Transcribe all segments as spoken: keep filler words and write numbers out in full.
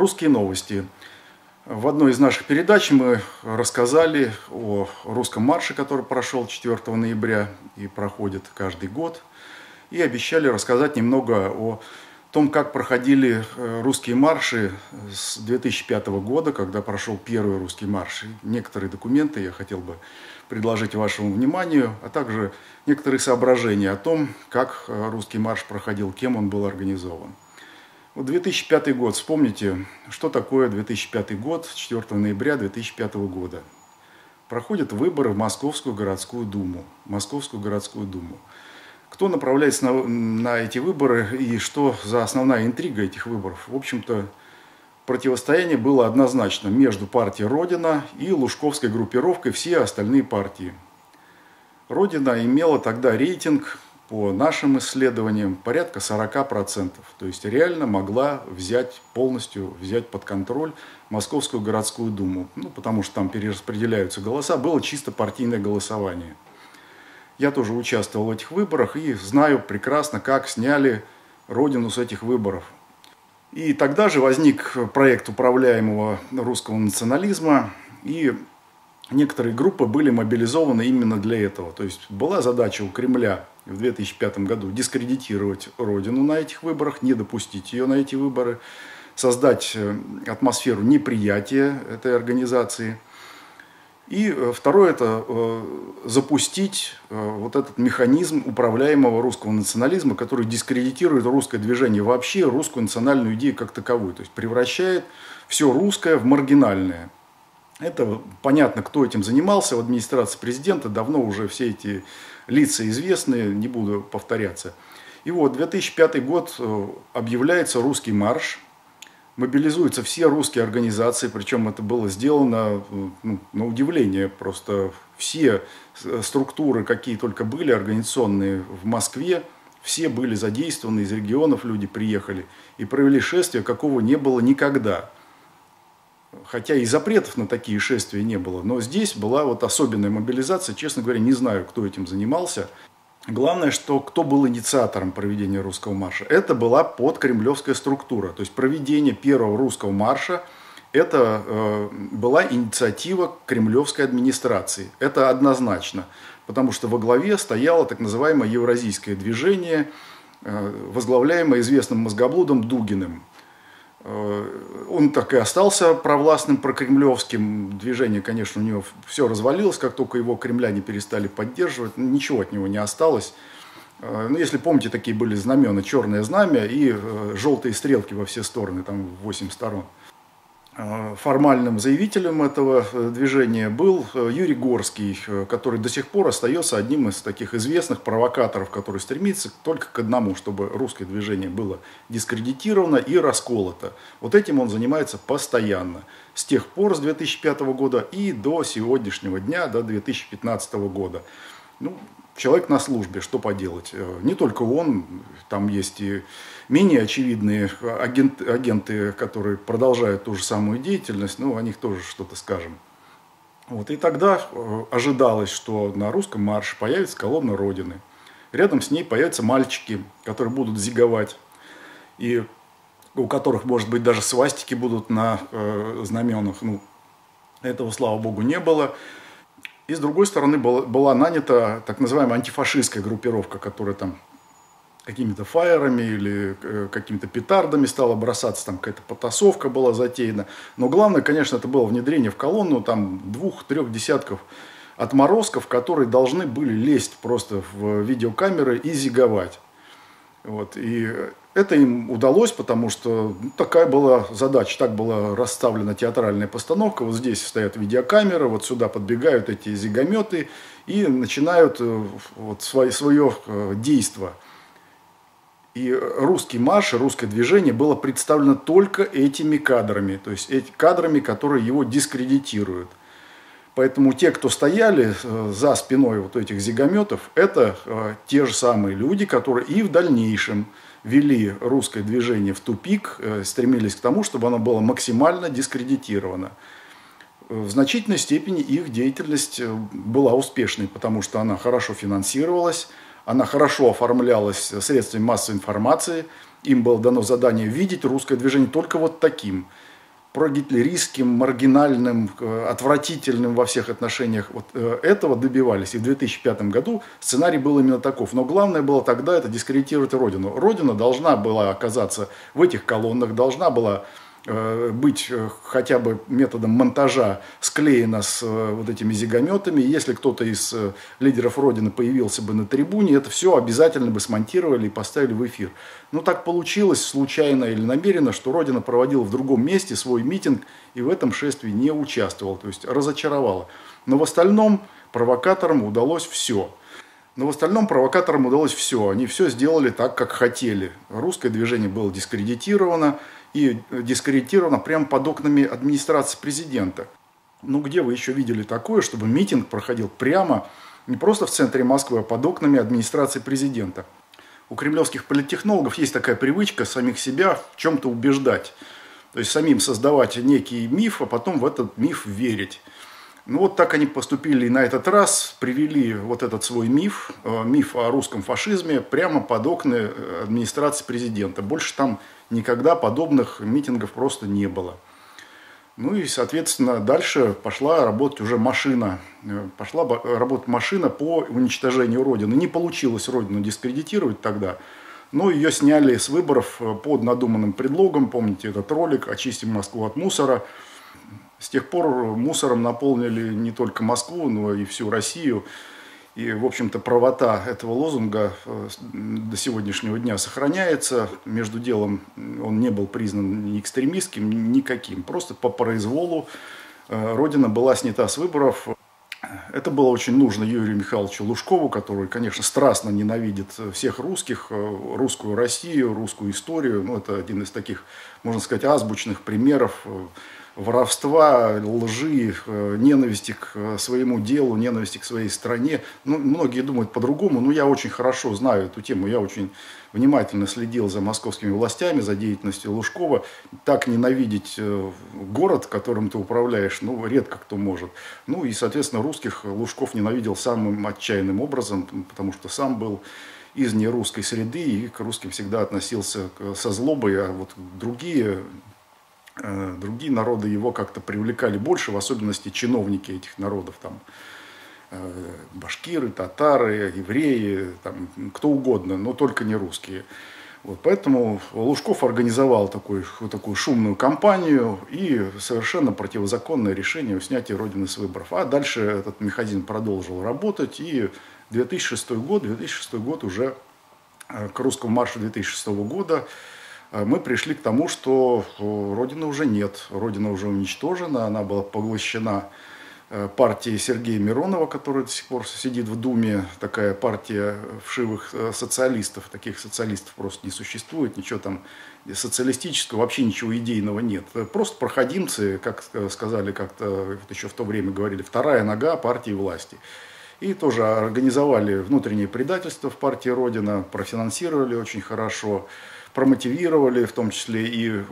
«Русские новости». В одной из наших передач мы рассказали о русском марше, который прошел четвёртого ноября и проходит каждый год, и обещали рассказать немного о том, как проходили русские марши с две тысячи пятого года, когда прошел первый русский марш. Некоторые документы я хотел бы предложить вашему вниманию, а также некоторые соображения о том, как русский марш проходил, кем он был организован. Вот две тысячи пятый год, вспомните, что такое две тысячи пятый год, четвёртого ноября две тысячи пятого года. Проходят выборы в Московскую городскую думу. Московскую городскую думу. Кто направляется на, на эти выборы и что за основная интрига этих выборов? В общем-то, противостояние было однозначно между партией «Родина» и лужковской группировкой «Все остальные партии». «Родина» имела тогда рейтинг, по нашим исследованиям, порядка сорока процентов. То есть реально могла взять полностью, взять под контроль Московскую городскую думу. Ну, потому что там перераспределяются голоса. Было чисто партийное голосование. Я тоже участвовал в этих выборах и знаю прекрасно, как сняли Родину с этих выборов. И тогда же возник проект управляемого русского национализма, и некоторые группы были мобилизованы именно для этого. То есть была задача у Кремля в две тысячи пятом году дискредитировать Родину на этих выборах, не допустить ее на эти выборы, создать атмосферу неприятия этой организации. И второе – это запустить вот этот механизм управляемого русского национализма, который дискредитирует русское движение вообще, русскую национальную идею как таковую. То есть превращает все русское в маргинальное. Это понятно, кто этим занимался. В администрации президента давно уже все эти лица известны, не буду повторяться. И вот две тысячи пятый год, объявляется русский марш. Мобилизуются все русские организации, причем это было сделано, ну, на удивление. Просто все структуры, какие только были организационные в Москве, все были задействованы, из регионов люди приехали и провели шествие, какого не было никогда. Хотя и запретов на такие шествия не было, но здесь была вот особенная мобилизация. Честно говоря, не знаю, кто этим занимался. Главное, что кто был инициатором проведения русского марша. Это была подкремлевская структура. То есть проведение первого русского марша, это э, была инициатива кремлевской администрации. Это однозначно. Потому что во главе стояло так называемое Евразийское движение, э, возглавляемое известным мозгоблудом Дугиным. Он так и остался провластным, прокремлевским. Движение, конечно, у него все развалилось, как только его кремляне перестали поддерживать, ничего от него не осталось. Ну, если помните, такие были знамена, черное знамя и желтые стрелки во все стороны, там восемь сторон. Формальным заявителем этого движения был Юрий Горский, который до сих пор остается одним из таких известных провокаторов, который стремится только к одному, чтобы русское движение было дискредитировано и расколото. Вот этим он занимается постоянно. С тех пор, с две тысячи пятого года и до сегодняшнего дня, до две тысячи пятнадцатого года. Ну, человек на службе, что поделать. Не только он, там есть и менее очевидные агент, агенты, которые продолжают ту же самую деятельность, но о них тоже что-то скажем. Вот. И тогда ожидалось, что на русском марше появится колонна Родины. Рядом с ней появятся мальчики, которые будут зиговать, и у которых, может быть, даже свастики будут на э, знаменах. Ну, этого, слава богу, не было. И, с другой стороны, была нанята так называемая антифашистская группировка, которая там какими-то фаерами или какими-то петардами стала бросаться, там какая-то потасовка была затеяна. Но главное, конечно, это было внедрение в колонну там двух-трех десятков отморозков, которые должны были лезть просто в видеокамеры и зиговать. Вот. И это им удалось, потому что, ну, такая была задача, так была расставлена театральная постановка. Вот здесь стоят видеокамеры, вот сюда подбегают эти зигометы и начинают вот свое, свое действо. И русский марш, русское движение было представлено только этими кадрами, то есть этими кадрами, которые его дискредитируют. Поэтому те, кто стояли за спиной вот этих зигометов, это те же самые люди, которые и в дальнейшем вели русское движение в тупик, стремились к тому, чтобы оно было максимально дискредитировано. В значительной степени их деятельность была успешной, потому что она хорошо финансировалась, она хорошо оформлялась средствами массовой информации, им было дано задание видеть русское движение только вот таким. прогитлеристским, маргинальным, отвратительным во всех отношениях вот этого добивались. И в две тысячи пятом году сценарий был именно таков. Но главное было тогда это дискредитировать Родину. Родина должна была оказаться в этих колоннах, должна была быть хотя бы методом монтажа склеена с вот этими зигометами. Если кто-то из лидеров Родины появился бы на трибуне, это все обязательно бы смонтировали и поставили в эфир. Но так получилось, случайно или намеренно, что Родина проводила в другом месте свой митинг и в этом шествии не участвовала, то есть разочаровала. Но в остальном провокаторам удалось все. Но в остальном провокаторам удалось все. Они все сделали так, как хотели. Русское движение было дискредитировано. И дискредитировано прямо под окнами администрации президента. Ну где вы еще видели такое, чтобы митинг проходил прямо, не просто в центре Москвы, а под окнами администрации президента? У кремлевских политтехнологов есть такая привычка самих себя в чем-то убеждать. То есть самим создавать некий миф, а потом в этот миф верить. Ну вот так они поступили и на этот раз, привели вот этот свой миф, миф о русском фашизме, прямо под окна администрации президента. Больше там никогда подобных митингов просто не было. Ну и, соответственно, дальше пошла работать уже машина. Пошла работать машина по уничтожению Родины. Не получилось Родину дискредитировать тогда, но ее сняли с выборов под надуманным предлогом. Помните этот ролик «Очистим Москву от мусора». С тех пор мусором наполнили не только Москву, но и всю Россию. И, в общем-то, правота этого лозунга до сегодняшнего дня сохраняется. Между делом он не был признан ни экстремистским, никаким. Просто по произволу Родина была снята с выборов. Это было очень нужно Юрию Михайловичу Лужкову, который, конечно, страстно ненавидит всех русских, русскую Россию, русскую историю. Ну, это один из таких, можно сказать, азбучных примеров воровства, лжи, ненависти к своему делу, ненависти к своей стране. Ну, многие думают по-другому, но я очень хорошо знаю эту тему. Я очень внимательно следил за московскими властями, за деятельностью Лужкова. Так ненавидеть город, которым ты управляешь, ну, редко кто может. Ну и, соответственно, русских Лужков ненавидел самым отчаянным образом, потому что сам был из нерусской среды и к русским всегда относился со злобой, а вот другие... Другие народы его как-то привлекали больше, в особенности чиновники этих народов, там, башкиры, татары, евреи, там, кто угодно, но только не русские. Вот, поэтому Лужков организовал такую, такую шумную кампанию и совершенно противозаконное решение о снятии Родины с выборов. А дальше этот механизм продолжил работать, и две тысячи шестой год, две тысячи шестой год уже к русскому маршу две тысячи шестого года мы пришли к тому, что Родины уже нет, Родина уже уничтожена, она была поглощена партией Сергея Миронова, который до сих пор сидит в Думе, такая партия вшивых социалистов, таких социалистов просто не существует, ничего там социалистического, вообще ничего идейного нет, просто проходимцы, как сказали как-то еще в то время говорили, вторая нога партии власти. И тоже организовали внутреннее предательство в партии Родина, профинансировали очень хорошо, промотивировали, в том числе и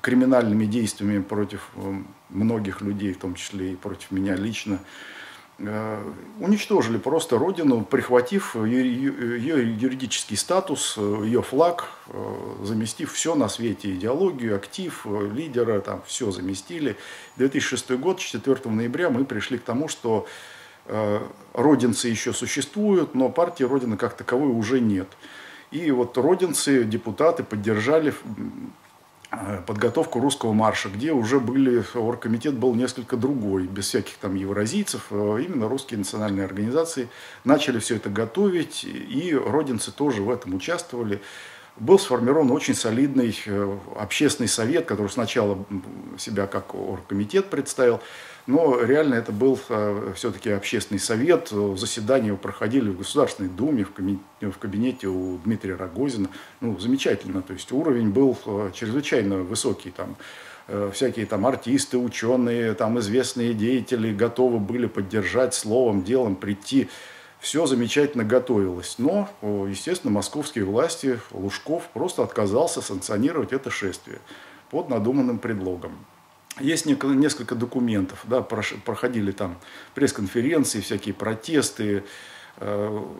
криминальными действиями против многих людей, в том числе и против меня лично. Уничтожили просто Родину, прихватив ее юридический статус, ее флаг, заместив все на свете, идеологию, актив, лидера, там все заместили. две тысячи шестой год, четвёртого ноября мы пришли к тому, что родинцы еще существуют, но партии Родины как таковой уже нет. И вот родинцы, депутаты поддержали подготовку русского марша, где уже были, оргкомитет был несколько другой, без всяких там евразийцев, именно русские национальные организации начали все это готовить, и родинцы тоже в этом участвовали. Был сформирован очень солидный общественный совет, который сначала себя как оргкомитет представил, но реально это был все-таки общественный совет. Заседания его проходили в Государственной Думе, в кабинете у Дмитрия Рогозина. Ну, замечательно, то есть уровень был чрезвычайно высокий. Там, всякие там артисты, ученые, там, известные деятели готовы были поддержать словом, делом, прийти. Все замечательно готовилось, но, естественно, московские власти, Лужков просто отказался санкционировать это шествие под надуманным предлогом. Есть несколько документов, да, проходили там пресс-конференции, всякие протесты. В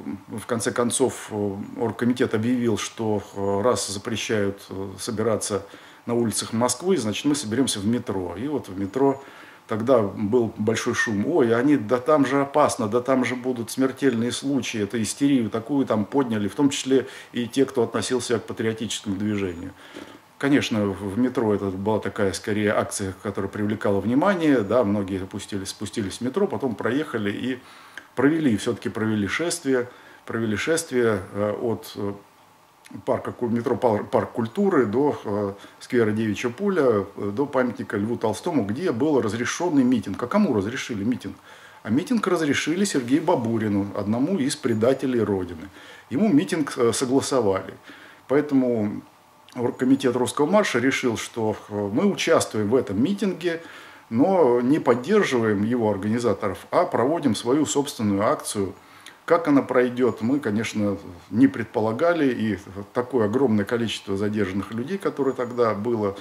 конце концов, оргкомитет объявил, что раз запрещают собираться на улицах Москвы, значит, мы соберемся в метро. И вот в метро тогда был большой шум. Ой, они, да там же опасно, да там же будут смертельные случаи, это истерию такую там подняли, в том числе и те, кто относился к патриотическому движению. Конечно, в метро это была такая, скорее, акция, которая привлекала внимание, да, многие опустились, спустились в метро, потом проехали и провели, все-таки провели шествие, провели шествие от парка, метро Парк культуры до сквера Девичья Пуля, до памятника Льву Толстому, где был разрешенный митинг. А кому разрешили митинг? А митинг разрешили Сергею Бабурину, одному из предателей Родины. Ему митинг согласовали, поэтому Оргкомитет Русского марша решил, что мы участвуем в этом митинге, но не поддерживаем его организаторов, а проводим свою собственную акцию. Как она пройдет, мы, конечно, не предполагали. И такое огромное количество задержанных людей, которое тогда было,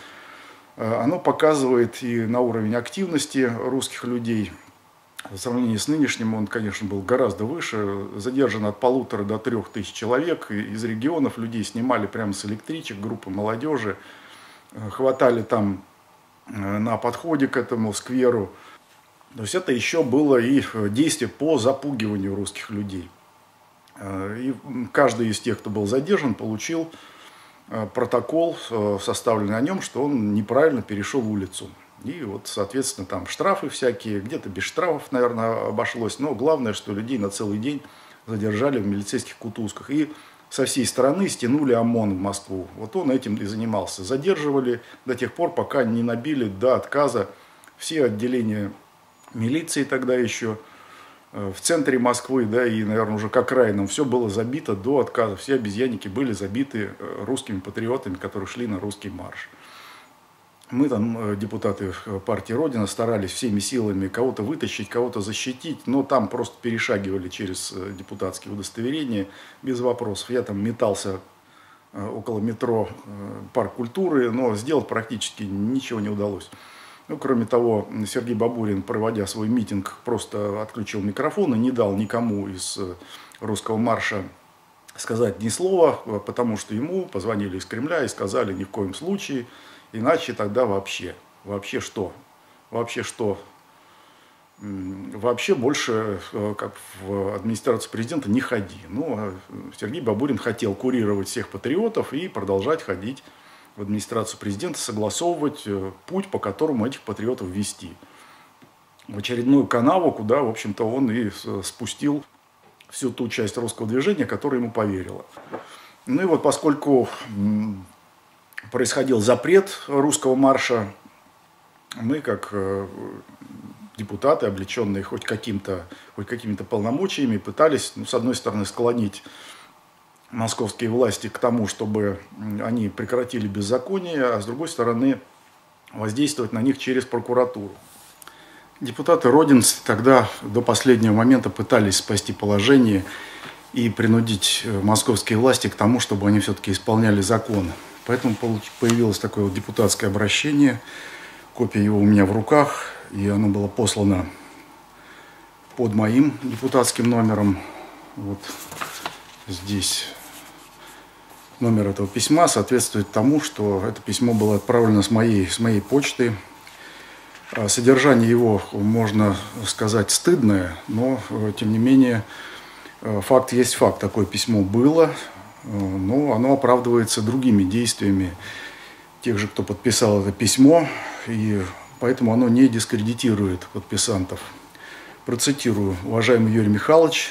оно показывает и на уровень активности русских людей. В сравнении с нынешним он, конечно, был гораздо выше. Задержано от полутора до трех тысяч человек. Из регионов людей снимали прямо с электричек, группы молодежи. Хватали там на подходе к этому скверу. То есть это еще было и действие по запугиванию русских людей. И каждый из тех, кто был задержан, получил протокол, составленный о нем, что он неправильно перешел улицу. И вот, соответственно, там штрафы всякие, где-то без штрафов, наверное, обошлось. Но главное, что людей на целый день задержали в милицейских кутузках. И со всей страны стянули ОМОН в Москву. Вот он этим и занимался. Задерживали до тех пор, пока не набили до отказа все отделения милиции тогда еще. В центре Москвы, да, и, наверное, уже к окраинам все было забито до отказа. Все обезьянники были забиты русскими патриотами, которые шли на русский марш. Мы там, депутаты партии «Родина», старались всеми силами кого-то вытащить, кого-то защитить, но там просто перешагивали через депутатские удостоверения без вопросов. Я там метался около метро Парк культуры, но сделать практически ничего не удалось. Ну, кроме того, Сергей Бабурин, проводя свой митинг, просто отключил микрофон и не дал никому из русского марша сказать ни слова, потому что ему позвонили из Кремля и сказали: ни в коем случае. Иначе тогда вообще, вообще что? Вообще что? Вообще больше, как в администрацию президента, не ходи. Ну, Сергей Бабурин хотел курировать всех патриотов и продолжать ходить в администрацию президента, согласовывать путь, по которому этих патриотов вести. В очередную канаву, куда, в общем-то, он и спустил всю ту часть русского движения, которая ему поверила. Ну и вот поскольку происходил запрет русского марша, мы, как депутаты, облеченные хоть каким-то, хоть какими-то полномочиями, пытались, ну, с одной стороны, склонить московские власти к тому, чтобы они прекратили беззаконие, а с другой стороны, воздействовать на них через прокуратуру. Депутаты Родины тогда до последнего момента пытались спасти положение и принудить московские власти к тому, чтобы они все-таки исполняли законы. Поэтому появилось такое вот депутатское обращение, копия его у меня в руках, и оно было послано под моим депутатским номером. Вот здесь номер этого письма соответствует тому, что это письмо было отправлено с моей, с моей почты. Содержание его, можно сказать, стыдное, но, тем не менее, факт есть факт. Такое письмо было. Но оно оправдывается другими действиями тех же, кто подписал это письмо, и поэтому оно не дискредитирует подписантов. Процитирую. Уважаемый Юрий Михайлович,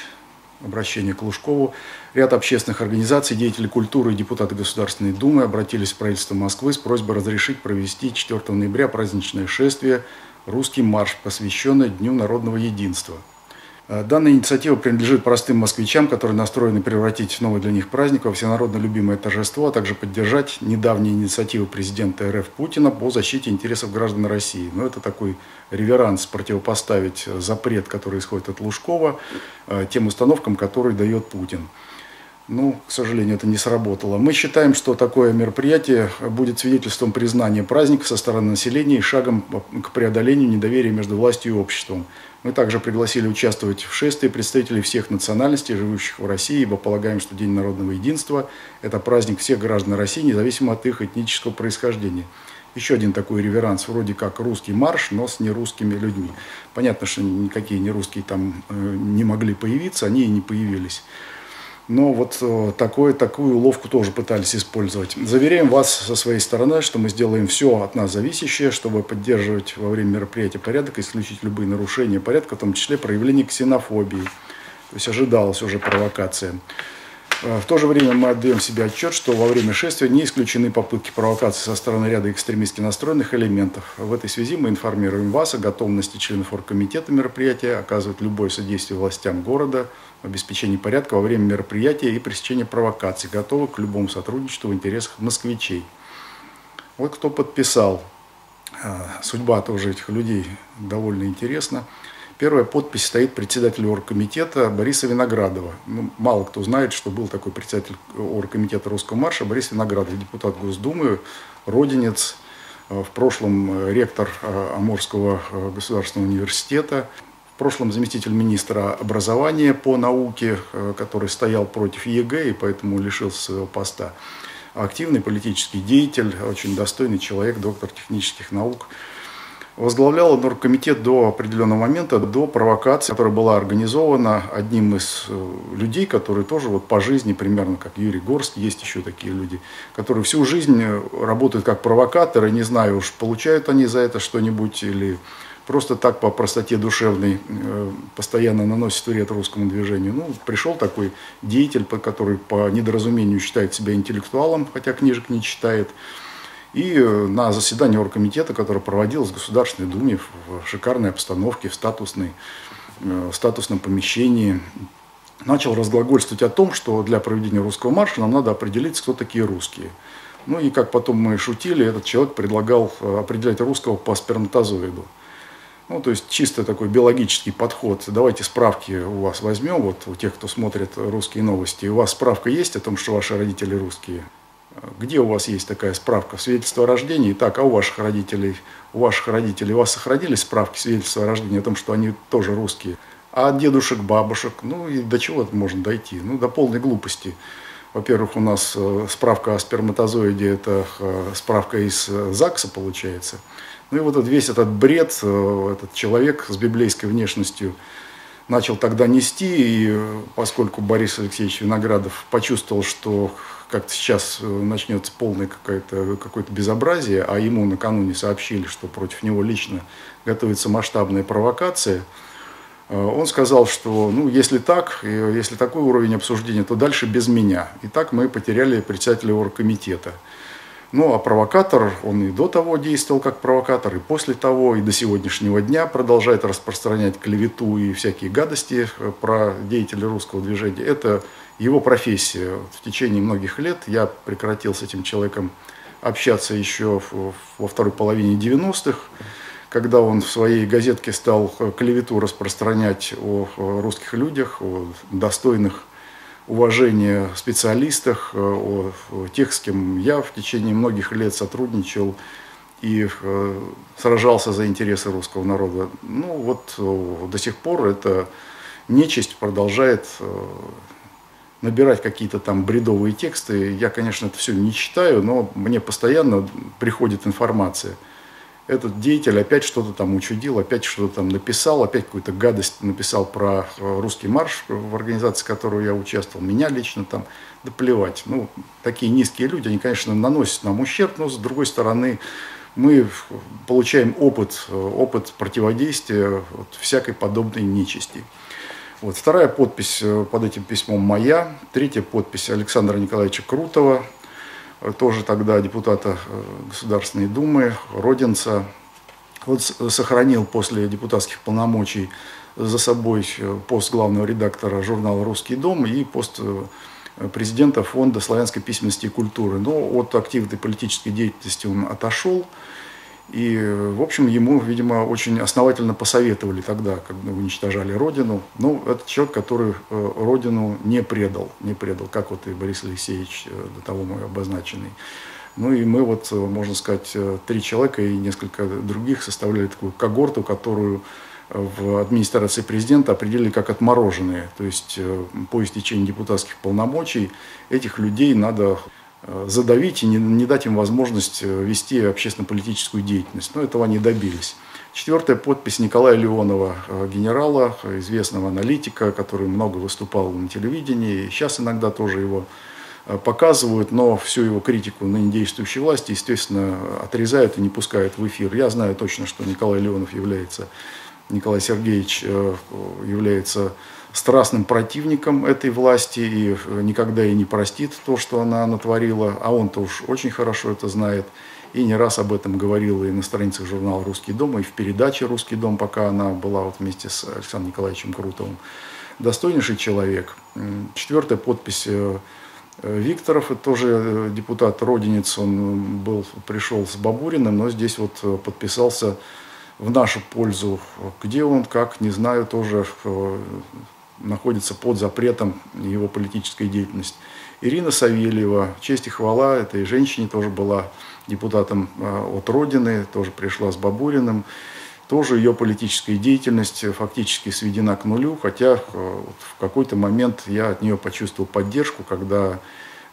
обращение к Лужкову. Ряд общественных организаций, деятели культуры и депутаты Государственной Думы обратились в правительство Москвы с просьбой разрешить провести четвёртого ноября праздничное шествие «Русский марш», посвященное Дню народного единства. Данная инициатива принадлежит простым москвичам, которые настроены превратить в новый для них праздник во всенародно любимое торжество, а также поддержать недавние инициативы президента РФ Путина по защите интересов граждан России. Но это такой реверанс — противопоставить запрет, который исходит от Лужкова, тем установкам, которые дает Путин. Ну, к сожалению, это не сработало. Мы считаем, что такое мероприятие будет свидетельством признания праздника со стороны населения и шагом к преодолению недоверия между властью и обществом. Мы также пригласили участвовать в шествии представителей всех национальностей, живущих в России, ибо полагаем, что День народного единства – это праздник всех граждан России, независимо от их этнического происхождения. Еще один такой реверанс, вроде как русский марш, но с нерусскими людьми. Понятно, что никакие нерусские там не могли появиться, они и не появились. Но вот такое, такую уловку тоже пытались использовать. Заверяем вас со своей стороны, что мы сделаем все от нас зависящее, чтобы поддерживать во время мероприятия порядок, исключить любые нарушения порядка, в том числе проявление ксенофобии. То есть ожидалась уже провокация. В то же время мы отдаем себе отчет, что во время шествия не исключены попытки провокации со стороны ряда экстремистски настроенных элементов. В этой связи мы информируем вас о готовности членов оргкомитета мероприятия оказывать любое содействие властям города, обеспечении порядка во время мероприятия и пресечении провокаций, готовы к любому сотрудничеству в интересах москвичей. Вот кто подписал. Судьба тоже этих людей довольно интересна. Первая подпись стоит председателю оргкомитета Бориса Виноградова. Ну, мало кто знает, что был такой председатель оргкомитета Русского марша Борис Виноградов, депутат Госдумы, родинец, в прошлом ректор Амурского государственного университета, в прошлом заместитель министра образования по науке, который стоял против ЕГЭ и поэтому лишился своего поста. Активный политический деятель, очень достойный человек, доктор технических наук. Возглавлял он оргкомитет до определенного момента, до провокации, которая была организована одним из людей, которые тоже вот по жизни, примерно как Юрий Горский, есть еще такие люди, которые всю жизнь работают как провокаторы, не знаю уж, получают они за это что-нибудь или просто так по простоте душевной постоянно наносят вред русскому движению. Ну, пришел такой деятель, который по недоразумению считает себя интеллектуалом, хотя книжек не читает. И на заседании оргкомитета, которое проводилось в Государственной Думе, в шикарной обстановке, в, статусной, в статусном помещении, начал разглагольствовать о том, что для проведения русского марша нам надо определиться, кто такие русские. Ну и как потом мы шутили, этот человек предлагал определять русского по сперматозоиду. Ну, то есть чисто такой биологический подход. Давайте справки у вас возьмем, вот у тех, кто смотрит «Русские новости». У вас справка есть о том, что ваши родители русские? Где у вас есть такая справка? Свидетельство о рождении. Так, а у ваших родителей? У ваших родителей у вас сохранились справки, свидетельства о рождении, о том, что они тоже русские? А от дедушек, бабушек? Ну и до чего можно дойти? Ну, до полной глупости. Во-первых, у нас справка о сперматозоиде – это справка из ЗАГСа, получается. Ну и вот весь этот бред, этот человек с библейской внешностью начал тогда нести, и поскольку Борис Алексеевич Виноградов почувствовал, что как-то сейчас начнется полное какое-то, какое-то безобразие, а ему накануне сообщили, что против него лично готовится масштабная провокация, он сказал, что ну, если так, если такой уровень обсуждения, то дальше без меня. И так мы потеряли председателя оргкомитета. Ну а провокатор, он и до того действовал как провокатор, и после того, и до сегодняшнего дня продолжает распространять клевету и всякие гадости про деятелей русского движения. Это его профессия. В течение многих лет я прекратил с этим человеком общаться еще во второй половине девяностых, когда он в своей газетке стал клевету распространять о русских людях, о достойных уважения специалистах, о тех, с кем я в течение многих лет сотрудничал и сражался за интересы русского народа. Ну вот до сих пор эта нечисть продолжает набирать какие-то там бредовые тексты. Я, конечно, это все не читаю, но мне постоянно приходит информация. Этот деятель опять что-то там учудил, опять что-то там написал, опять какую-то гадость написал про русский марш, в организации которого я участвовал, меня лично там, да плевать. Ну, такие низкие люди, они, конечно, наносят нам ущерб, но, с другой стороны, мы получаем опыт, опыт противодействия вот, всякой подобной нечисти. Вот, вторая подпись под этим письмом моя, третья подпись Александра Николаевича Крутова, тоже тогда депутата Государственной Думы, родинца. Он сохранил после депутатских полномочий за собой пост главного редактора журнала «Русский дом» и пост президента Фонда славянской письменности и культуры. Но от активной политической деятельности он отошел. И, в общем, ему, видимо, очень основательно посоветовали тогда, когда уничтожали Родину. Но это человек, который Родину не предал, не предал, как вот и Борис Алексеевич, до того мой обозначенный. Ну и мы вот, можно сказать, три человека и несколько других составляли такую когорту, которую в администрации президента определили как отмороженные. То есть по истечении депутатских полномочий этих людей надо задавить и не, не дать им возможность вести общественно-политическую деятельность. Но этого они добились. Четвертая подпись Николая Леонова, генерала, известного аналитика, который много выступал на телевидении. Сейчас иногда тоже его показывают, но всю его критику ныне действующей власти, естественно, отрезают и не пускают в эфир. Я знаю точно, что Николай Леонов является, Николай Сергеевич является страстным противником этой власти и никогда ей не простит то, что она натворила. А он-то уж очень хорошо это знает и не раз об этом говорил и на страницах журнала «Русский дом», и в передаче «Русский дом», пока она была вот вместе с Александром Николаевичем Крутовым. Достойнейший человек. Четвертая подпись Викторов, тоже депутат-родинец, он был, пришел с Бабуриным, но здесь вот подписался в нашу пользу. Где он, как, не знаю, тоже находится под запретом его политической деятельности. Ирина Савельева, честь и хвала этой женщине, тоже была депутатом от Родины, тоже пришла с Бабуриным. Тоже ее политическая деятельность фактически сведена к нулю, хотя в какой-то момент я от нее почувствовал поддержку, когда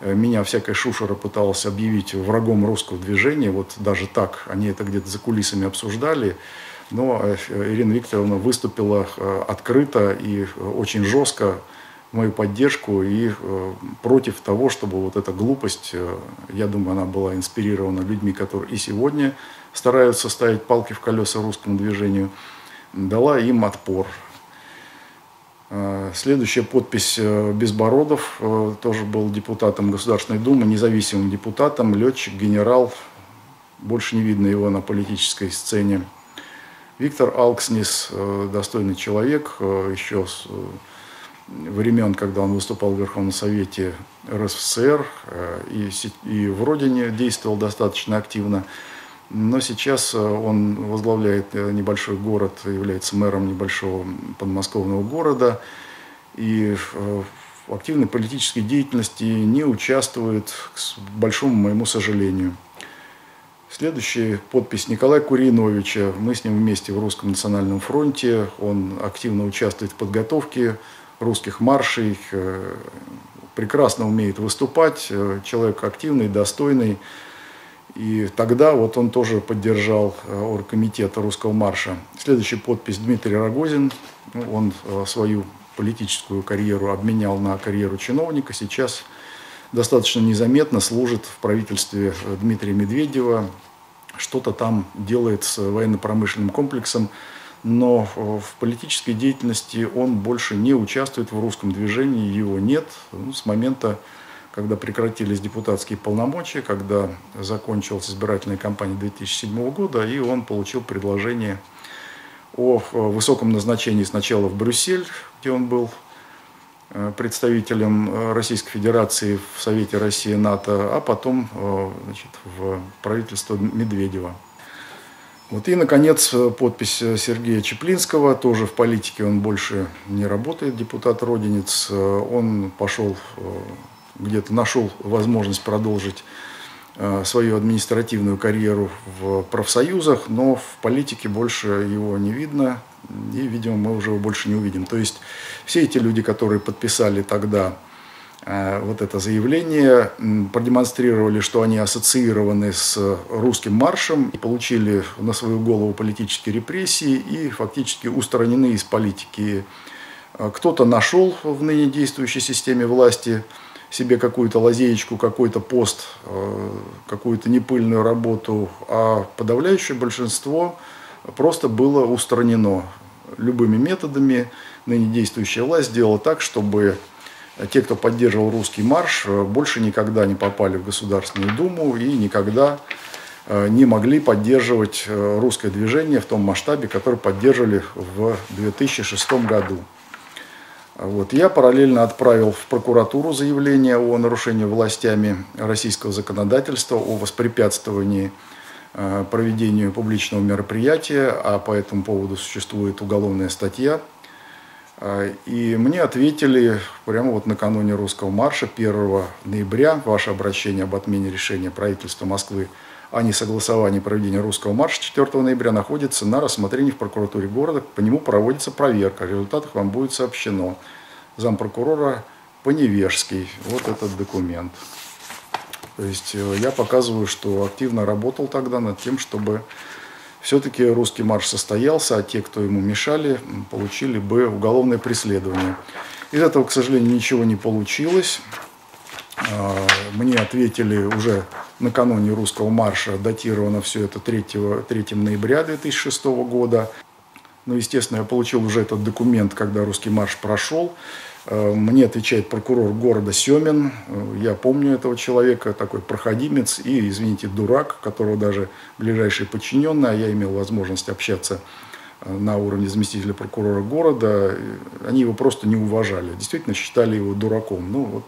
меня всякая шушера пыталась объявить врагом русского движения, вот даже так, они это где-то за кулисами обсуждали, но Ирина Викторовна выступила открыто и очень жестко в мою поддержку и против того, чтобы вот эта глупость, я думаю, она была инспирирована людьми, которые и сегодня стараются ставить палки в колеса русскому движению, дала им отпор. Следующая подпись Безбородов, тоже был депутатом Государственной Думы, независимым депутатом, летчик, генерал, больше не видно его на политической сцене. Виктор Алкснис, достойный человек, еще с времен, когда он выступал в Верховном Совете РСФСР и в Родине действовал достаточно активно. Но сейчас он возглавляет небольшой город, является мэром небольшого подмосковного города и в активной политической деятельности не участвует, к большому моему сожалению. Следующая подпись Николая Куриновича. Мы с ним вместе в Русском национальном фронте. Он активно участвует в подготовке русских маршей, прекрасно умеет выступать, человек активный, достойный. И тогда вот он тоже поддержал оргкомитет Русского марша. Следующая подпись Дмитрий Рогозин. Он свою политическую карьеру обменял на карьеру чиновника. Сейчас достаточно незаметно служит в правительстве Дмитрия Медведева. Что-то там делает с военно-промышленным комплексом. Но в политической деятельности он больше не участвует в русском движении. Его нет ну, с момента, когда прекратились депутатские полномочия, когда закончилась избирательная кампания две тысячи седьмого года, и он получил предложение о высоком назначении сначала в Брюссель, где он был представителем Российской Федерации в Совете России и НАТО, а потом, значит, в правительство Медведева. Вот и, наконец, подпись Сергея Чеплинского. Тоже в политике он больше не работает, депутат-родинец. Он пошел... где-то нашел возможность продолжить свою административную карьеру в профсоюзах, но в политике больше его не видно, и, видимо, мы уже его больше не увидим. То есть все эти люди, которые подписали тогда вот это заявление, продемонстрировали, что они ассоциированы с русским маршем, и получили на свою голову политические репрессии и фактически устранены из политики. Кто-то нашел в ныне действующей системе власти себе какую-то лазеечку, какой-то пост, какую-то непыльную работу, а подавляющее большинство просто было устранено любыми методами. Ныне действующая власть сделала так, чтобы те, кто поддерживал русский марш, больше никогда не попали в Государственную Думу и никогда не могли поддерживать русское движение в том масштабе, который поддерживали в две тысячи шестом году. Вот. Я параллельно отправил в прокуратуру заявление о нарушении властями российского законодательства, о воспрепятствовании проведению публичного мероприятия, а по этому поводу существует уголовная статья. И мне ответили прямо вот накануне Русского марша, первого ноября, ваше обращение об отмене решения правительства Москвы о несогласовании проведения Русского марша четвёртого ноября находится на рассмотрении в прокуратуре города. По нему проводится проверка. О результатах вам будет сообщено. Зампрокурора Поневежский. Вот этот документ. То есть я показываю, что активно работал тогда над тем, чтобы все-таки Русский марш состоялся, а те, кто ему мешали, получили бы уголовное преследование. Из этого, к сожалению, ничего не получилось. Мне ответили уже накануне Русского марша, датировано все это третьего ноября две тысячи шестого года. Ну, естественно, я получил уже этот документ, когда Русский марш прошел. Мне отвечает прокурор города Семин. Я помню этого человека, такой проходимец и, извините, дурак, которого даже ближайшие подчиненные, а я имел возможность общаться на уровне заместителя прокурора города, они его просто не уважали, действительно считали его дураком. Ну, вот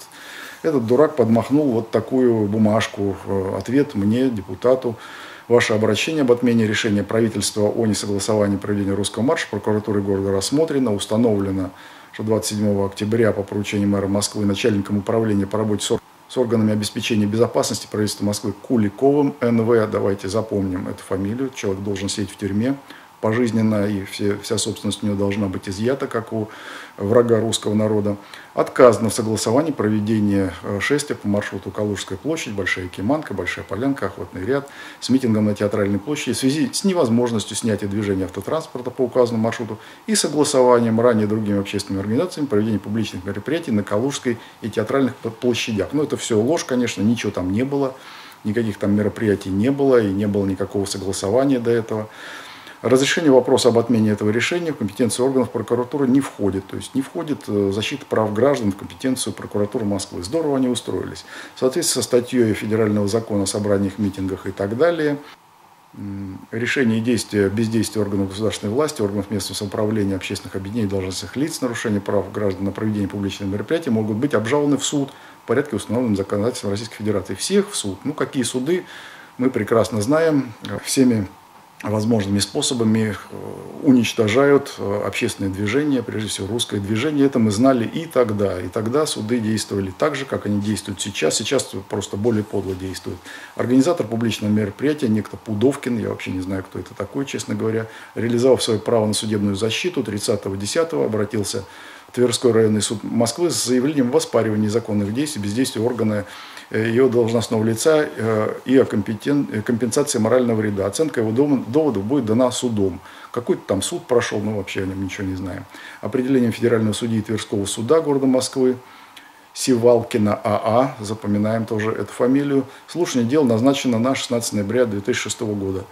этот дурак подмахнул вот такую бумажку, ответ мне, депутату. Ваше обращение об отмене решения правительства о несогласовании проведения Русского марша прокуратуры города рассмотрено, установлено, что двадцать седьмого октября по поручению мэра Москвы начальником управления по работе с органами обеспечения безопасности правительства Москвы Куликовым Н В, давайте запомним эту фамилию, человек должен сидеть в тюрьме пожизненно, и все, вся собственность у него должна быть изъята, как у врага русского народа, отказано в согласовании проведения шествия по маршруту Калужская площадь, Большая Якиманка, Большая Полянка, Охотный ряд с митингом на Театральной площади в связи с невозможностью снятия движения автотранспорта по указанному маршруту и согласованием ранее другими общественными организациями проведения публичных мероприятий на Калужской и Театральных площадях. Ну, это все ложь, конечно, ничего там не было, никаких там мероприятий не было, и не было никакого согласования до этого. Разрешение вопроса об отмене этого решения в компетенцию органов прокуратуры не входит. То есть не входит защита прав граждан в компетенцию прокуратуры Москвы. Здорово они устроились. В соответствии со статьей Федерального закона о собраниях, митингах и так далее, решение и действия, бездействия органов государственной власти, органов местного самоуправления, общественных объединений, должностных лиц, нарушение прав граждан на проведение публичных мероприятий могут быть обжалованы в суд в порядке, установленном законодательством Российской Федерации. Всех в суд. Ну, какие суды, мы прекрасно знаем, всеми возможными способами уничтожают общественное движение, прежде всего русское движение. Это мы знали и тогда. И тогда суды действовали так же, как они действуют сейчас. Сейчас просто более подло действуют. Организатор публичного мероприятия, некто Пудовкин, я вообще не знаю, кто это такой, честно говоря, реализовав свое право на судебную защиту, тридцатого десятого обратился в Тверской районный суд Москвы с заявлением о воспаривании законных действий, бездействия органа ее должностного лица и о компенсации морального вреда. Оценка его доводов будет дана судом. Какой-то там суд прошел, мы вообще о нем ничего не знаем. Определением федерального судьи Тверского суда города Москвы Сивалкина А А, запоминаем тоже эту фамилию, слушание дела назначено на шестнадцатое ноября две тысячи шестого года.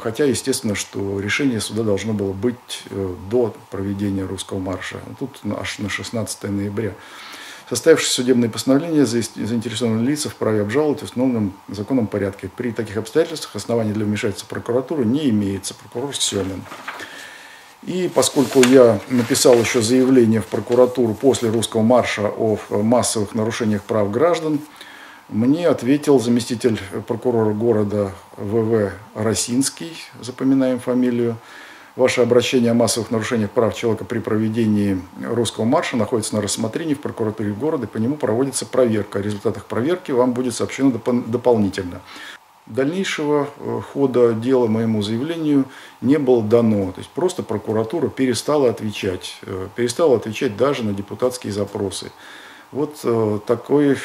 Хотя, естественно, что решение суда должно было быть до проведения Русского марша. Тут аж на шестнадцатое ноября. Составившееся судебное постановление заинтересованные лица вправе обжаловать в установленном законном порядке. При таких обстоятельствах оснований для вмешательства прокуратуры не имеется. Прокурор Семин. И поскольку я написал еще заявление в прокуратуру после Русского марша о массовых нарушениях прав граждан, мне ответил заместитель прокурора города В В Росинский, запоминаем фамилию. Ваше обращение о массовых нарушениях прав человека при проведении Русского марша находится на рассмотрении в прокуратуре города, и по нему проводится проверка. О результатах проверки вам будет сообщено доп- дополнительно. Дальнейшего хода дела моему заявлению не было дано. То есть просто прокуратура перестала отвечать, перестала отвечать даже на депутатские запросы. Вот такой,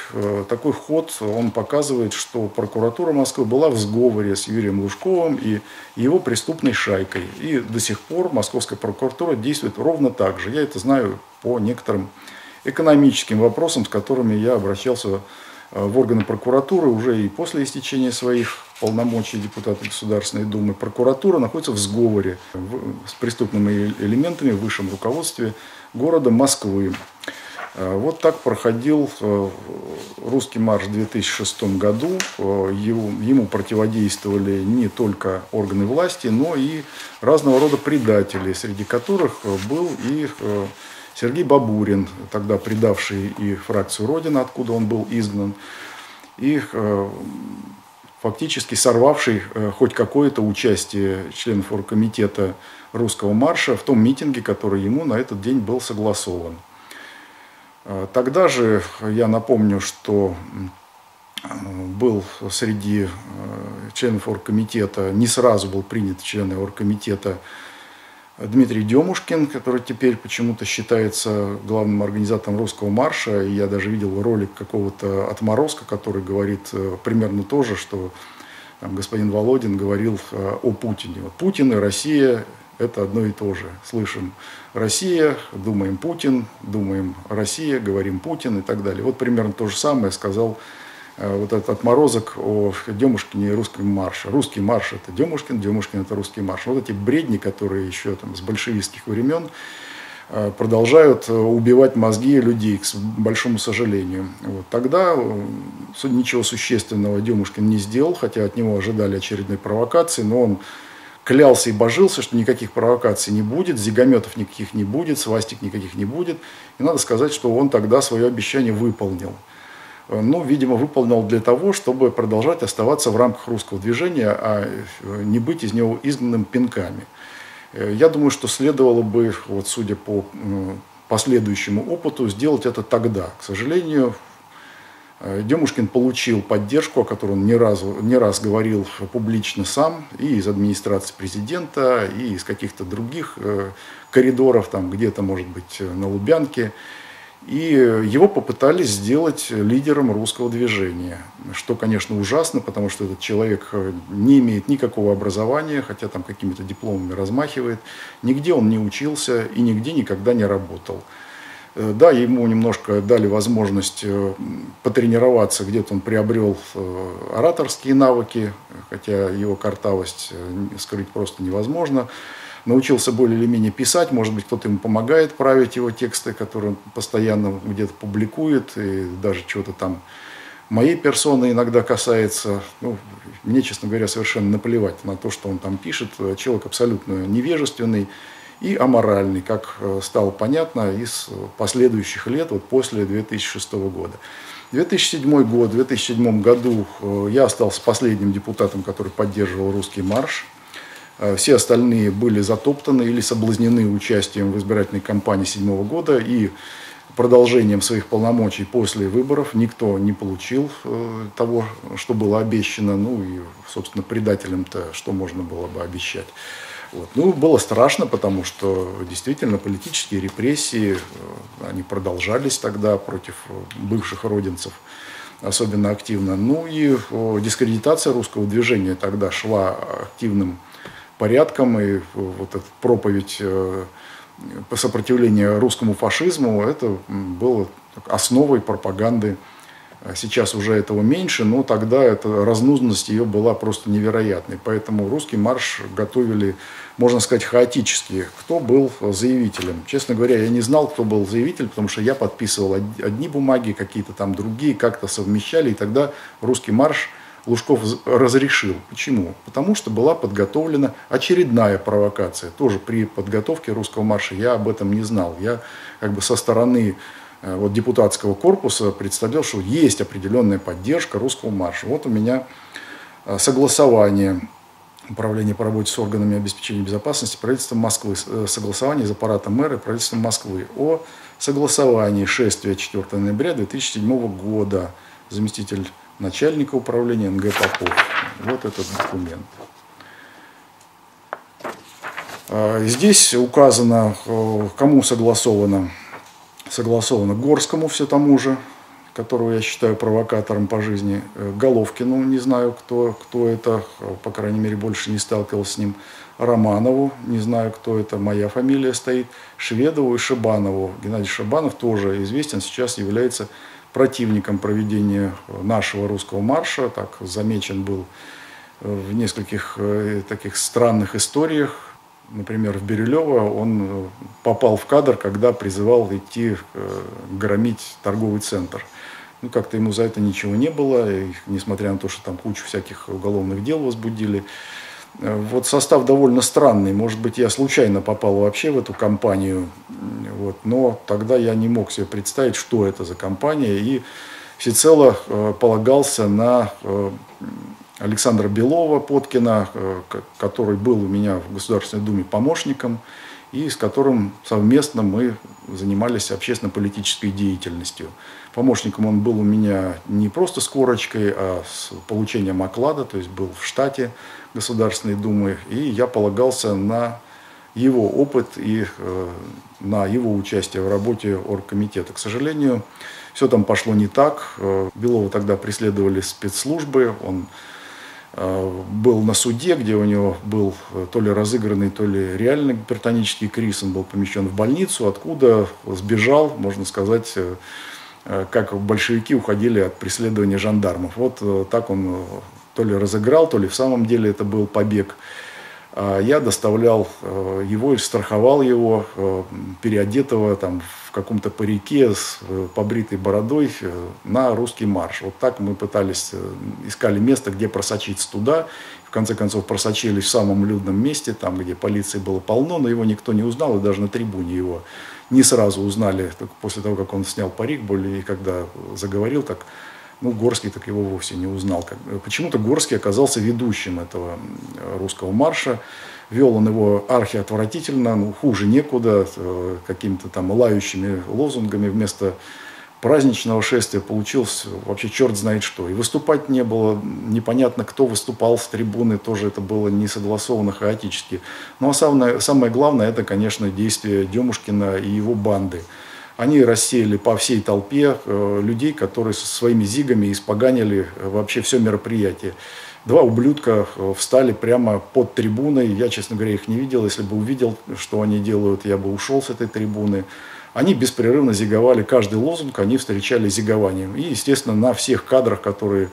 такой ход, он показывает, что прокуратура Москвы была в сговоре с Юрием Лужковым и его преступной шайкой. И до сих пор московская прокуратура действует ровно так же. Я это знаю по некоторым экономическим вопросам, с которыми я обращался в органы прокуратуры уже и после истечения своих полномочий депутата Государственной Думы. Прокуратура находится в сговоре с преступными элементами в высшем руководстве города Москвы. Вот так проходил Русский марш в две тысячи шестом году. Ему противодействовали не только органы власти, но и разного рода предатели, среди которых был и Сергей Бабурин, тогда предавший и фракцию «Родина», откуда он был изгнан, и фактически сорвавший хоть какое-то участие членов оргкомитета Русского марша в том митинге, который ему на этот день был согласован. Тогда же, я напомню, что был среди членов оргкомитета, не сразу был принят члены оргкомитета Дмитрий Демушкин, который теперь почему-то считается главным организатором Русского марша. И я даже видел ролик какого-то отморозка, который говорит примерно то же, что там, господин Володин говорил о Путине. Вот Путин и Россия – это одно и то же. Слышим Россия, думаем Путин, думаем Россия, говорим Путин и так далее. Вот примерно то же самое сказал вот этот отморозок о Демушкине и Русском марше. Русский марш – это Демушкин, Демушкин – это Русский марш. Вот эти бредни, которые еще там с большевистских времен продолжают убивать мозги людей, к большому сожалению. Вот. Тогда ничего существенного Демушкин не сделал, хотя от него ожидали очередной провокации, но он клялся и божился, что никаких провокаций не будет, зигометов никаких не будет, свастик никаких не будет. И надо сказать, что он тогда свое обещание выполнил. Ну, видимо, выполнил для того, чтобы продолжать оставаться в рамках Русского движения, а не быть из него изгнанным пинками. Я думаю, что следовало бы, вот, судя по последующему опыту, сделать это тогда. К сожалению, Демушкин получил поддержку, о которой он не раз, не раз говорил публично сам, и из администрации президента, и из каких-то других коридоров, там где-то, может быть, на Лубянке. И его попытались сделать лидером Русского движения, что, конечно, ужасно, потому что этот человек не имеет никакого образования, хотя там какими-то дипломами размахивает, нигде он не учился и нигде никогда не работал. Да, ему немножко дали возможность потренироваться, где-то он приобрел ораторские навыки, хотя его картавость скрыть просто невозможно. Научился более или менее писать, может быть, кто-то ему помогает править его тексты, которые он постоянно где-то публикует, и даже чего-то там моей персоны иногда касается. Ну, мне, честно говоря, совершенно наплевать на то, что он там пишет. Человек абсолютно невежественный и аморальный, как стало понятно из последующих лет, вот после две тысячи шестого года. две тысячи седьмой год, в две тысячи седьмом году я остался последним депутатом, который поддерживал Русский марш. Все остальные были затоптаны или соблазнены участием в избирательной кампании две тысячи седьмого года и продолжением своих полномочий после выборов. Никто не получил того, что было обещано. Ну и, собственно, предателям-то что можно было бы обещать. Вот. Ну, было страшно, потому что действительно политические репрессии, они продолжались тогда против бывших родинцев. Особенно активно. Ну и дискредитация Русского движения тогда шла активным порядком, и вот эта проповедь по сопротивлению русскому фашизму, это было основой пропаганды. Сейчас уже этого меньше, но тогда эта разнузданность ее была просто невероятной. Поэтому Русский марш готовили, можно сказать, хаотически. Кто был заявителем? Честно говоря, я не знал, кто был заявитель, потому что я подписывал одни бумаги, какие-то там другие, как-то совмещали. И тогда Русский марш Лужков разрешил. Почему? Потому что была подготовлена очередная провокация. Тоже при подготовке Русского марша я об этом не знал. Я как бы со стороны вот депутатского корпуса представлял, что есть определенная поддержка Русского марша. Вот у меня согласование управления по работе с органами обеспечения безопасности правительства Москвы, согласование из аппарата мэра правительства Москвы о согласовании шествия четвёртого ноября две тысячи седьмого года. Заместитель начальника управления эн гэ Попов. Вот этот документ. Здесь указано, кому согласовано. Согласовано Горскому, все тому же, которого я считаю провокатором по жизни, Головкину, не знаю, кто, кто это, по крайней мере, больше не сталкивался с ним, Романову, не знаю, кто это, моя фамилия стоит, Шведову и Шибанову. Геннадий Шибанов тоже известен, сейчас является противником проведения нашего Русского марша, так замечен был в нескольких таких странных историях. Например, в Бирюлево он попал в кадр, когда призывал идти громить торговый центр. Ну, как-то ему за это ничего не было, и, несмотря на то, что там кучу всяких уголовных дел возбудили. Вот состав довольно странный. Может быть, я случайно попал вообще в эту компанию, вот, но тогда я не мог себе представить, что это за компания, и всецело полагался на Александра Белова, Поткина, который был у меня в Государственной Думе помощником, и с которым совместно мы занимались общественно-политической деятельностью. Помощником он был у меня не просто с корочкой, а с получением оклада, то есть был в штате Государственной Думы, и я полагался на его опыт и на его участие в работе оргкомитета. К сожалению, все там пошло не так. Белова тогда преследовали спецслужбы, он был на суде, где у него был то ли разыгранный, то ли реальный гипертонический криз. Он был помещен в больницу, откуда сбежал, можно сказать, как большевики уходили от преследования жандармов. Вот так он то ли разыграл, то ли в самом деле это был побег. Я доставлял его и страховал его, переодетого там в каком-то парике с побритой бородой, на Русский марш. Вот так мы пытались, искали место, где просочиться туда. В конце концов просочились в самом людном месте, там, где полиции было полно, но его никто не узнал, и даже на трибуне его не сразу узнали. Только после того, как он снял парик, более, и когда заговорил, так... Ну, Горский так его вовсе не узнал. Почему-то Горский оказался ведущим этого русского марша. Вел он его архиотвратительно, ну, хуже некуда, какими-то там лающими лозунгами. Вместо праздничного шествия получилось вообще черт знает что. И выступать не было, непонятно, кто выступал с трибуны, тоже это было не согласовано, хаотически. Ну, а самое, самое главное, это, конечно, действие Демушкина и его банды. Они рассеяли по всей толпе людей, которые со своими зигами испоганили вообще все мероприятие. Два ублюдка встали прямо под трибуной. Я, честно говоря, их не видел. Если бы увидел, что они делают, я бы ушел с этой трибуны. Они беспрерывно зиговали каждый лозунг, они встречали зигованием. И, естественно, на всех кадрах, которые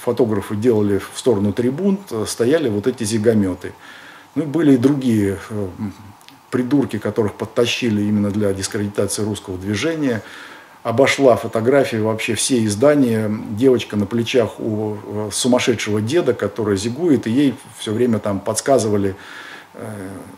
фотографы делали в сторону трибун, стояли вот эти зигометы. Ну и были и другие придурки, которых подтащили именно для дискредитации русского движения. Обошла фотографии вообще все издания. Девочка на плечах у сумасшедшего деда, который зигует, и ей все время там подсказывали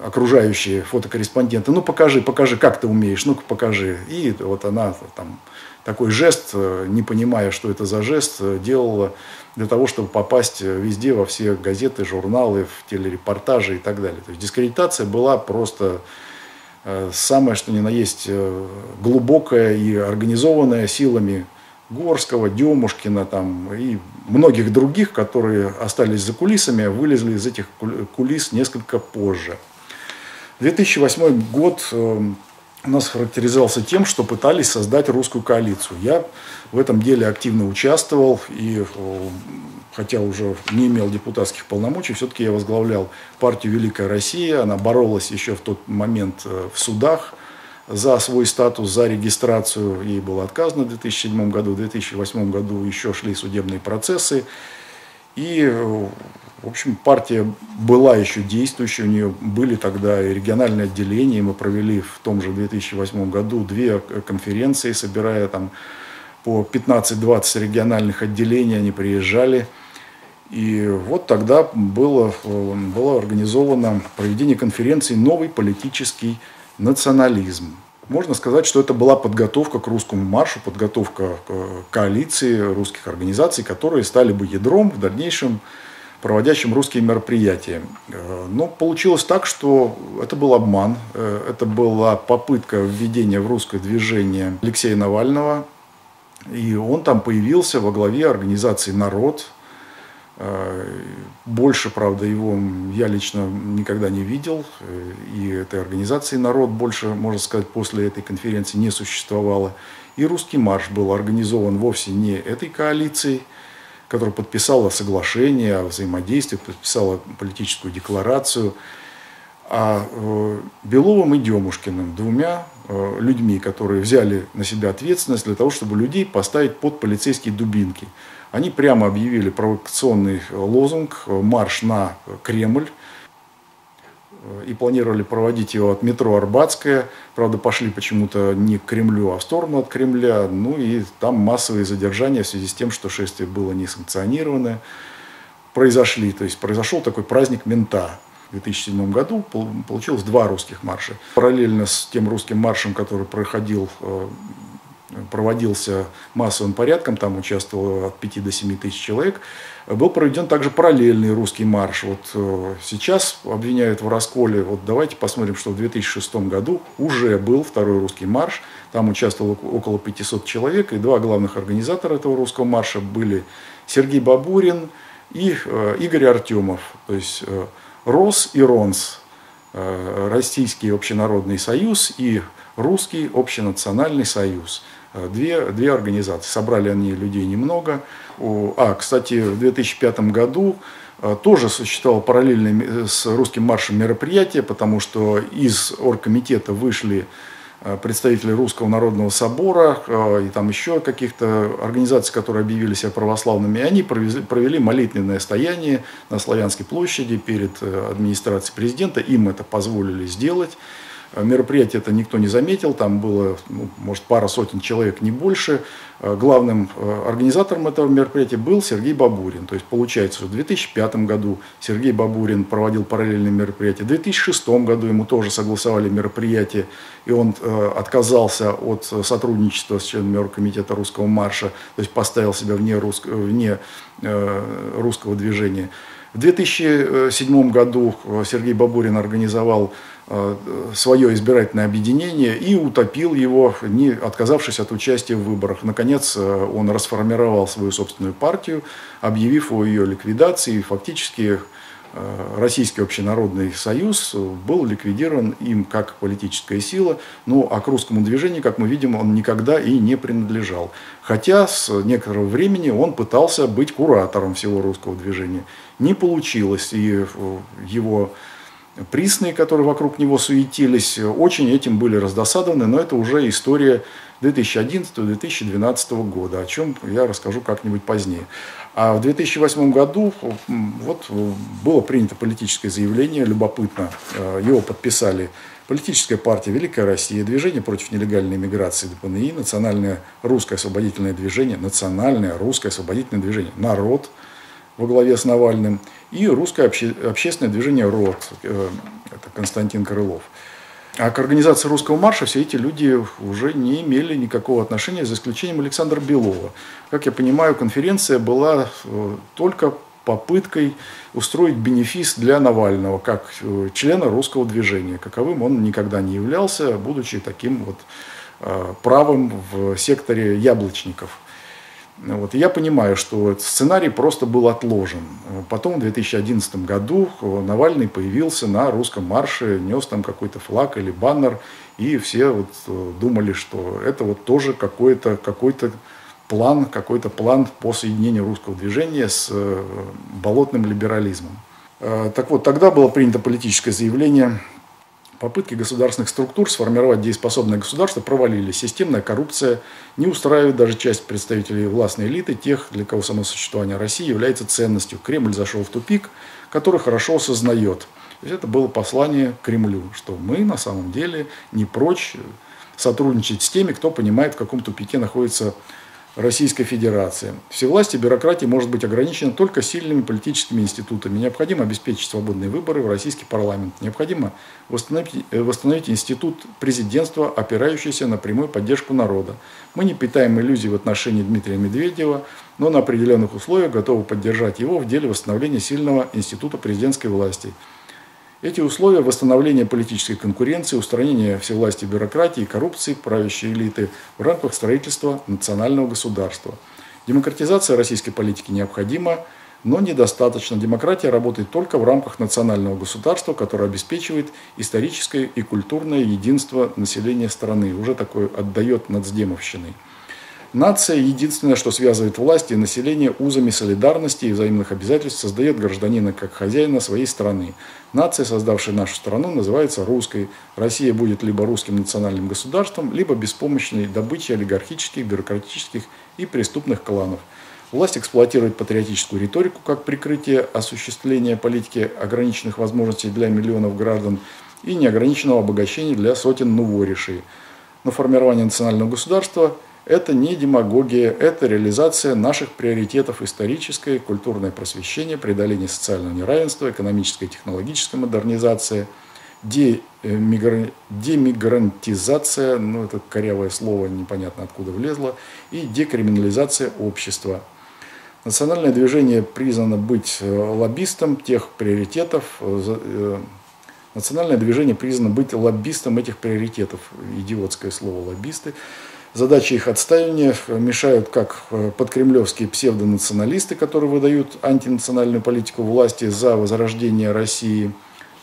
окружающие фотокорреспонденты. Ну, покажи, покажи, как ты умеешь, ну-ка покажи. И вот она там такой жест, не понимая, что это за жест, делала для того, чтобы попасть везде, во все газеты, журналы, в телерепортажи и так далее. То есть дискредитация была просто самое, что ни на есть, глубокая и организованная силами Горского, Демушкина там, и многих других, которые остались за кулисами, вылезли из этих кулис несколько позже. две тысячи восьмой год у нас характеризовался тем, что пытались создать русскую коалицию. Я в этом деле активно участвовал, и хотя уже не имел депутатских полномочий, все-таки я возглавлял партию «Великая Россия». Она боролась еще в тот момент в судах за свой статус, за регистрацию. Ей было отказано в две тысячи седьмом году, в две тысячи восьмом году еще шли судебные процессы. И, в общем, партия была еще действующей, у нее были тогда и региональные отделения. Мы провели в том же две тысячи восьмом году две конференции, собирая там по пятнадцать-двадцать региональных отделений, они приезжали. И вот тогда было, было организовано проведение конференции «Новый политический национализм». Можно сказать, что это была подготовка к русскому маршу, подготовка к коалиции русских организаций, которые стали бы ядром в дальнейшем проводящим русские мероприятия. Но получилось так, что это был обман, это была попытка введения в русское движение Алексея Навального. И он там появился во главе организации «Народ». Больше, правда, его я лично никогда не видел, и этой организации «Народ» больше, можно сказать, после этой конференции не существовало. И «Русский марш» был организован вовсе не этой коалицией, которая подписала соглашение о взаимодействии, подписала политическую декларацию, а Беловым и Демушкиным, двумя людьми, которые взяли на себя ответственность для того, чтобы людей поставить под полицейские дубинки. Они прямо объявили провокационный лозунг «Марш на Кремль» и планировали проводить его от метро Арбатская. Правда, пошли почему-то не к Кремлю, а в сторону от Кремля. Ну и там массовые задержания в связи с тем, что шествие было несанкционировано, произошли. То есть произошел такой праздник мента. В две тысячи седьмом году получилось два русских марша. Параллельно с тем русским маршем, который проходил проводился массовым порядком, там участвовало от пяти до семи тысяч человек, был проведен также параллельный русский марш. Вот сейчас обвиняют в расколе. Вот давайте посмотрим, что в две тысячи шестом году уже был второй русский марш. Там участвовало около пятисот человек, и два главных организатора этого русского марша были Сергей Бабурин и Игорь Артемов, то есть РОС и РОНС, Российский общенародный союз и Русский общенациональный союз. Две, две организации. Собрали они людей немного. А, кстати, в две тысячи пятом году тоже существовало параллельно с русским маршем мероприятие, потому что из оргкомитета вышли представители Русского народного собора и там еще каких-то организаций, которые объявили себя православными. И они провели молитвенное стояние на Славянской площади перед администрацией президента. Им это позволили сделать. Мероприятие это никто не заметил, там было, ну, может, пара сотен человек, не больше. Главным организатором этого мероприятия был Сергей Бабурин. То есть, получается, что в две тысячи пятом году Сергей Бабурин проводил параллельные мероприятия. В две тысячи шестом году ему тоже согласовали мероприятие, и он отказался от сотрудничества с членами оргкомитета Русского марша, то есть поставил себя вне, русско... вне русского движения. В две тысячи седьмом году Сергей Бабурин организовал свое избирательное объединение и утопил его, не отказавшись от участия в выборах. Наконец, он расформировал свою собственную партию, объявив о ее ликвидации. Фактически, Российский общенародный союз был ликвидирован им как политическая сила, ну, а к русскому движению, как мы видим, он никогда и не принадлежал. Хотя с некоторого времени он пытался быть куратором всего русского движения. Не получилось, и его присные, которые вокруг него суетились, очень этим были раздосадованы, но это уже история две тысячи одиннадцатого — две тысячи двенадцатого года, о чем я расскажу как-нибудь позднее. А в две тысячи восьмом году вот, было принято политическое заявление, любопытно, его подписали политическая партия «Великая Россия», движение против нелегальной миграции Д П Н И, национальное русское освободительное движение, национальное русское освободительное движение «Народ» во главе с Навальным и русское обще... общественное движение «РОД», это Константин Крылов. А к организации русского марша все эти люди уже не имели никакого отношения, за исключением Александра Белова. Как я понимаю, конференция была только попыткой устроить бенефис для Навального, как члена русского движения. Каковым он никогда не являлся, будучи таким вот правым в секторе яблочников. Вот. Я понимаю, что этот сценарий просто был отложен. Потом в две тысячи одиннадцатом году Навальный появился на русском марше, нес там какой-то флаг или баннер, и все вот думали, что это вот тоже какой-то какой-то план, какой-то план по соединению русского движения с болотным либерализмом. Так вот, тогда было принято политическое заявление. Попытки государственных структур сформировать дееспособное государство провалились. Системная коррупция не устраивает даже часть представителей властной элиты, тех, для кого само существование России является ценностью. Кремль зашел в тупик, который хорошо осознает. То есть это было послание Кремлю, что мы на самом деле не прочь сотрудничать с теми, кто понимает, в каком тупике находится Российская Федерация. Всевластие бюрократии может быть ограничено только сильными политическими институтами. Необходимо обеспечить свободные выборы в российский парламент. Необходимо восстановить, восстановить институт президентства, опирающийся на прямую поддержку народа. Мы не питаем иллюзий в отношении Дмитрия Медведева, но на определенных условиях готовы поддержать его в деле восстановления сильного института президентской власти. Эти условия восстановления политической конкуренции, устранения всевластия бюрократии и коррупции правящей элиты в рамках строительства национального государства. Демократизация российской политики необходима, но недостаточно. Демократия работает только в рамках национального государства, которое обеспечивает историческое и культурное единство населения страны. Уже такое отдает нацдемовщиной. Нация – единственное, что связывает власть и население узами солидарности и взаимных обязательств, создает гражданина как хозяина своей страны. Нация, создавшая нашу страну, называется русской. Россия будет либо русским национальным государством, либо беспомощной добычей олигархических, бюрократических и преступных кланов. Власть эксплуатирует патриотическую риторику как прикрытие осуществления политики ограниченных возможностей для миллионов граждан и неограниченного обогащения для сотен нуворишей. Но формирование национального государства – это не демагогия, это реализация наших приоритетов: историческое, культурное просвещение, преодоление социального неравенства, экономическая и технологическая модернизация, де демигрантизация, ну это корявое слово, непонятно откуда влезло, и декриминализация общества. Национальное движение признано быть лоббистом тех приоритетов, национальное движение признано быть лоббистом этих приоритетов, идиотское слово лоббисты. Задачи их отстаивания мешают как подкремлевские псевдонационалисты, которые выдают антинациональную политику власти за возрождение России.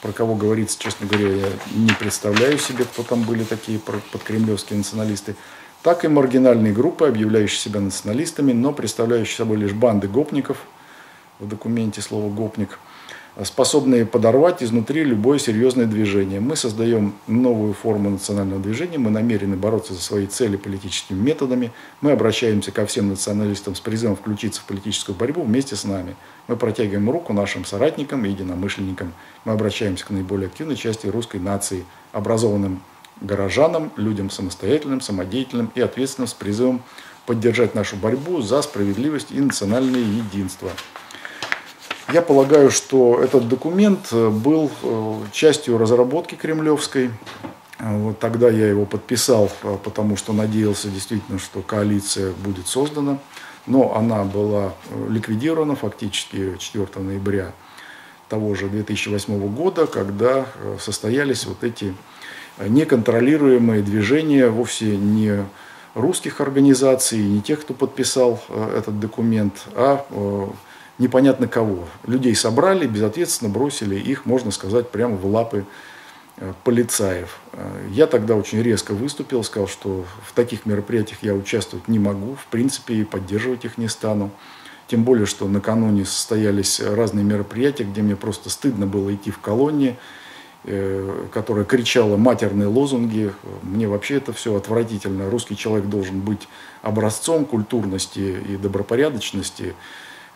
Про кого говорится, честно говоря, я не представляю себе, кто там были такие подкремлевские националисты. Так и маргинальные группы, объявляющие себя националистами, но представляющие собой лишь банды гопников, в документе слово «гопник», способные подорвать изнутри любое серьезное движение. Мы создаем новую форму национального движения, мы намерены бороться за свои цели политическими методами, мы обращаемся ко всем националистам с призывом включиться в политическую борьбу вместе с нами. Мы протягиваем руку нашим соратникам и единомышленникам. Мы обращаемся к наиболее активной части русской нации, образованным горожанам, людям самостоятельным, самодеятельным и ответственным с призывом поддержать нашу борьбу за справедливость и национальное единство. Я полагаю, что этот документ был частью разработки кремлевской. Вот тогда я его подписал, потому что надеялся действительно, что коалиция будет создана. Но она была ликвидирована фактически четвёртого ноября того же две тысячи восьмого года, когда состоялись вот эти неконтролируемые движения вовсе не русских организаций, не тех, кто подписал этот документ, а непонятно кого. Людей собрали, безответственно бросили их, можно сказать, прямо в лапы полицаев. Я тогда очень резко выступил, сказал, что в таких мероприятиях я участвовать не могу, в принципе, и поддерживать их не стану. Тем более, что накануне состоялись разные мероприятия, где мне просто стыдно было идти в колонне, которая кричала матерные лозунги. Мне вообще это все отвратительно. Русский человек должен быть образцом культурности и добропорядочности.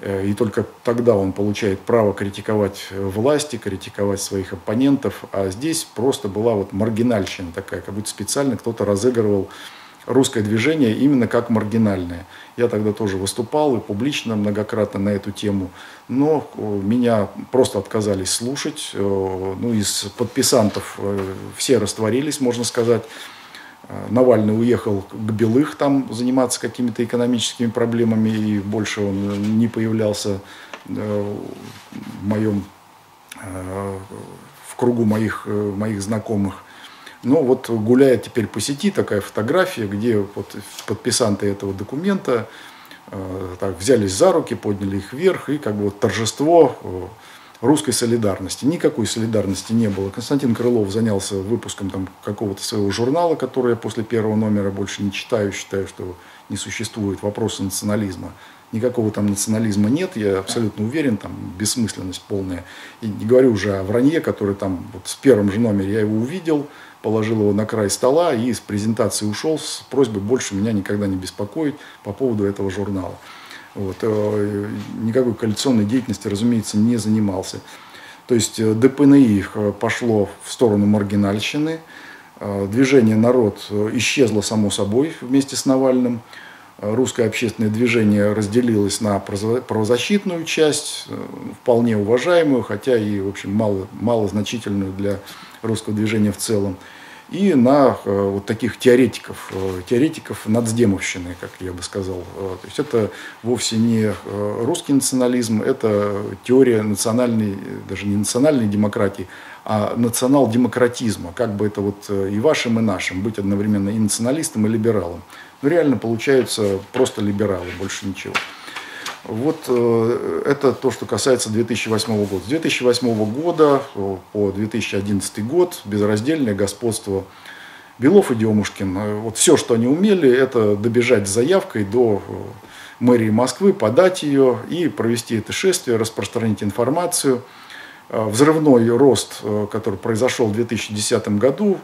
И только тогда он получает право критиковать власти, критиковать своих оппонентов. А здесь просто была вот маргинальщина такая, как будто специально кто-то разыгрывал русское движение именно как маргинальное. Я тогда тоже выступал и публично многократно на эту тему, но меня просто отказались слушать. Ну, из подписантов все растворились, можно сказать. Навальный уехал к Белых там заниматься какими-то экономическими проблемами, и больше он не появлялся в моем, в кругу моих, моих знакомых. Но вот гуляет теперь по сети такая фотография, где вот подписанты этого документа так взялись за руки, подняли их вверх, и как бы вот торжество русской солидарности. Никакой солидарности не было. Константин Крылов занялся выпуском там какого-то своего журнала, который я после первого номера больше не читаю, считаю, что не существует вопроса национализма. Никакого там национализма нет, я абсолютно уверен, там бессмысленность полная. И не говорю уже о вранье, который там вот в первом же номере я его увидел, положил его на край стола и с презентации ушел с просьбой больше меня никогда не беспокоить по поводу этого журнала. Вот. Никакой коалиционной деятельности, разумеется, не занимался. То есть ДПНИ пошло в сторону маргинальщины, движение «Народ» исчезло само собой вместе с Навальным, русское общественное движение разделилось на правозащитную часть, вполне уважаемую, хотя и, в общем, мало, малозначительную для русского движения в целом, и на вот таких теоретиков, теоретиков нацдемовщины, как я бы сказал. То есть это вовсе не русский национализм, это теория национальной, даже не национальной демократии, а национал-демократизма, как бы это вот и вашим, и нашим, быть одновременно и националистом, и либералом. Но реально получаются просто либералы, больше ничего. Вот это то, что касается две тысячи восьмого года. С две тысячи восьмого года по две тысячи одиннадцатый год безраздельное господство Белов и Демушкин. Вот все, что они умели, это добежать с заявкой до мэрии Москвы, подать ее и провести это шествие, распространить информацию. Взрывной рост, который произошел в две тысячи десятом году,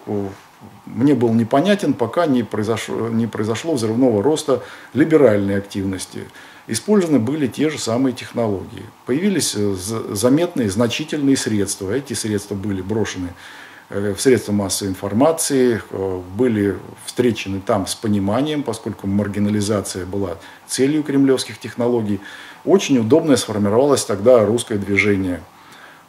мне был непонятен, пока не произошло, не произошло взрывного роста либеральной активности. Использованы были те же самые технологии. Появились заметные, значительные средства. Эти средства были брошены в средства массовой информации, были встречены там с пониманием, поскольку маргинализация была целью кремлевских технологий. Очень удобно сформировалось тогда русское движение.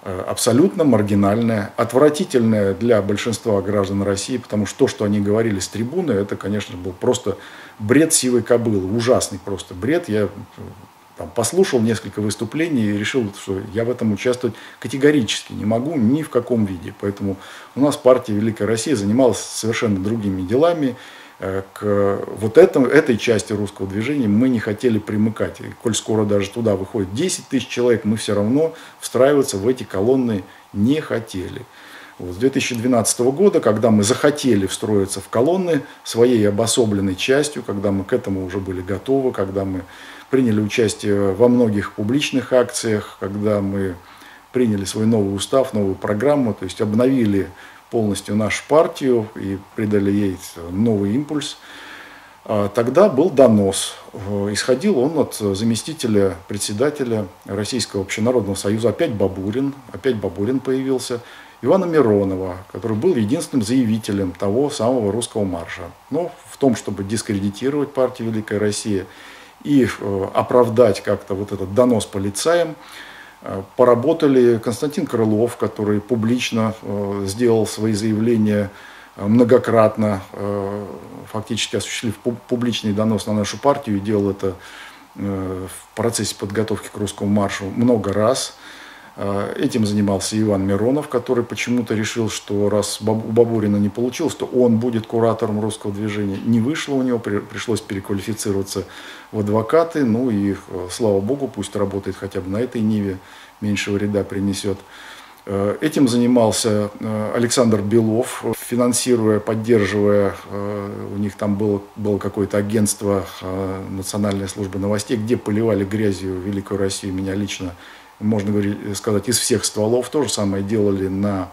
абсолютно маргинальное, отвратительное для большинства граждан России, потому что то, что они говорили с трибуны, это, конечно, был просто бред сивой кобылы, ужасный просто бред. Я там послушал несколько выступлений и решил, что я в этом участвовать категорически не могу ни в каком виде. Поэтому у нас партия «Великая Россия» занималась совершенно другими делами. К вот этому, этой части русского движения мы не хотели примыкать. И коль скоро даже туда выходит десять тысяч человек, мы все равно встраиваться в эти колонны не хотели. Вот, с две тысячи двенадцатого года, когда мы захотели встроиться в колонны своей обособленной частью, когда мы к этому уже были готовы, когда мы приняли участие во многих публичных акциях, когда мы приняли свой новый устав, новую программу, то есть обновили полностью нашу партию и придали ей новый импульс, тогда был донос. Исходил он от заместителя председателя Российского общенародного союза, опять Бабурин, опять Бабурин появился, Ивана Миронова, который был единственным заявителем того самого русского марша. Но в том, чтобы дискредитировать партию «Великая Россия» и оправдать как-то вот этот донос полицаям, поработали Константин Крылов, который публично э, сделал свои заявления многократно, э, фактически осуществив публичный донос на нашу партию, и делал это э, в процессе подготовки к русскому маршу много раз. Э, этим занимался Иван Миронов, который почему-то решил, что раз у Бабурина не получилось, то он будет куратором русского движения. Не вышло у него, при, пришлось переквалифицироваться в адвокаты, ну и слава богу, пусть работает хотя бы на этой ниве, меньшего вреда принесет. Этим занимался Александр Белов, финансируя, поддерживая, у них там было, было какое-то агентство Национальной службы новостей, где поливали грязью Великую Россию, меня лично, можно сказать, из всех стволов. То же самое делали на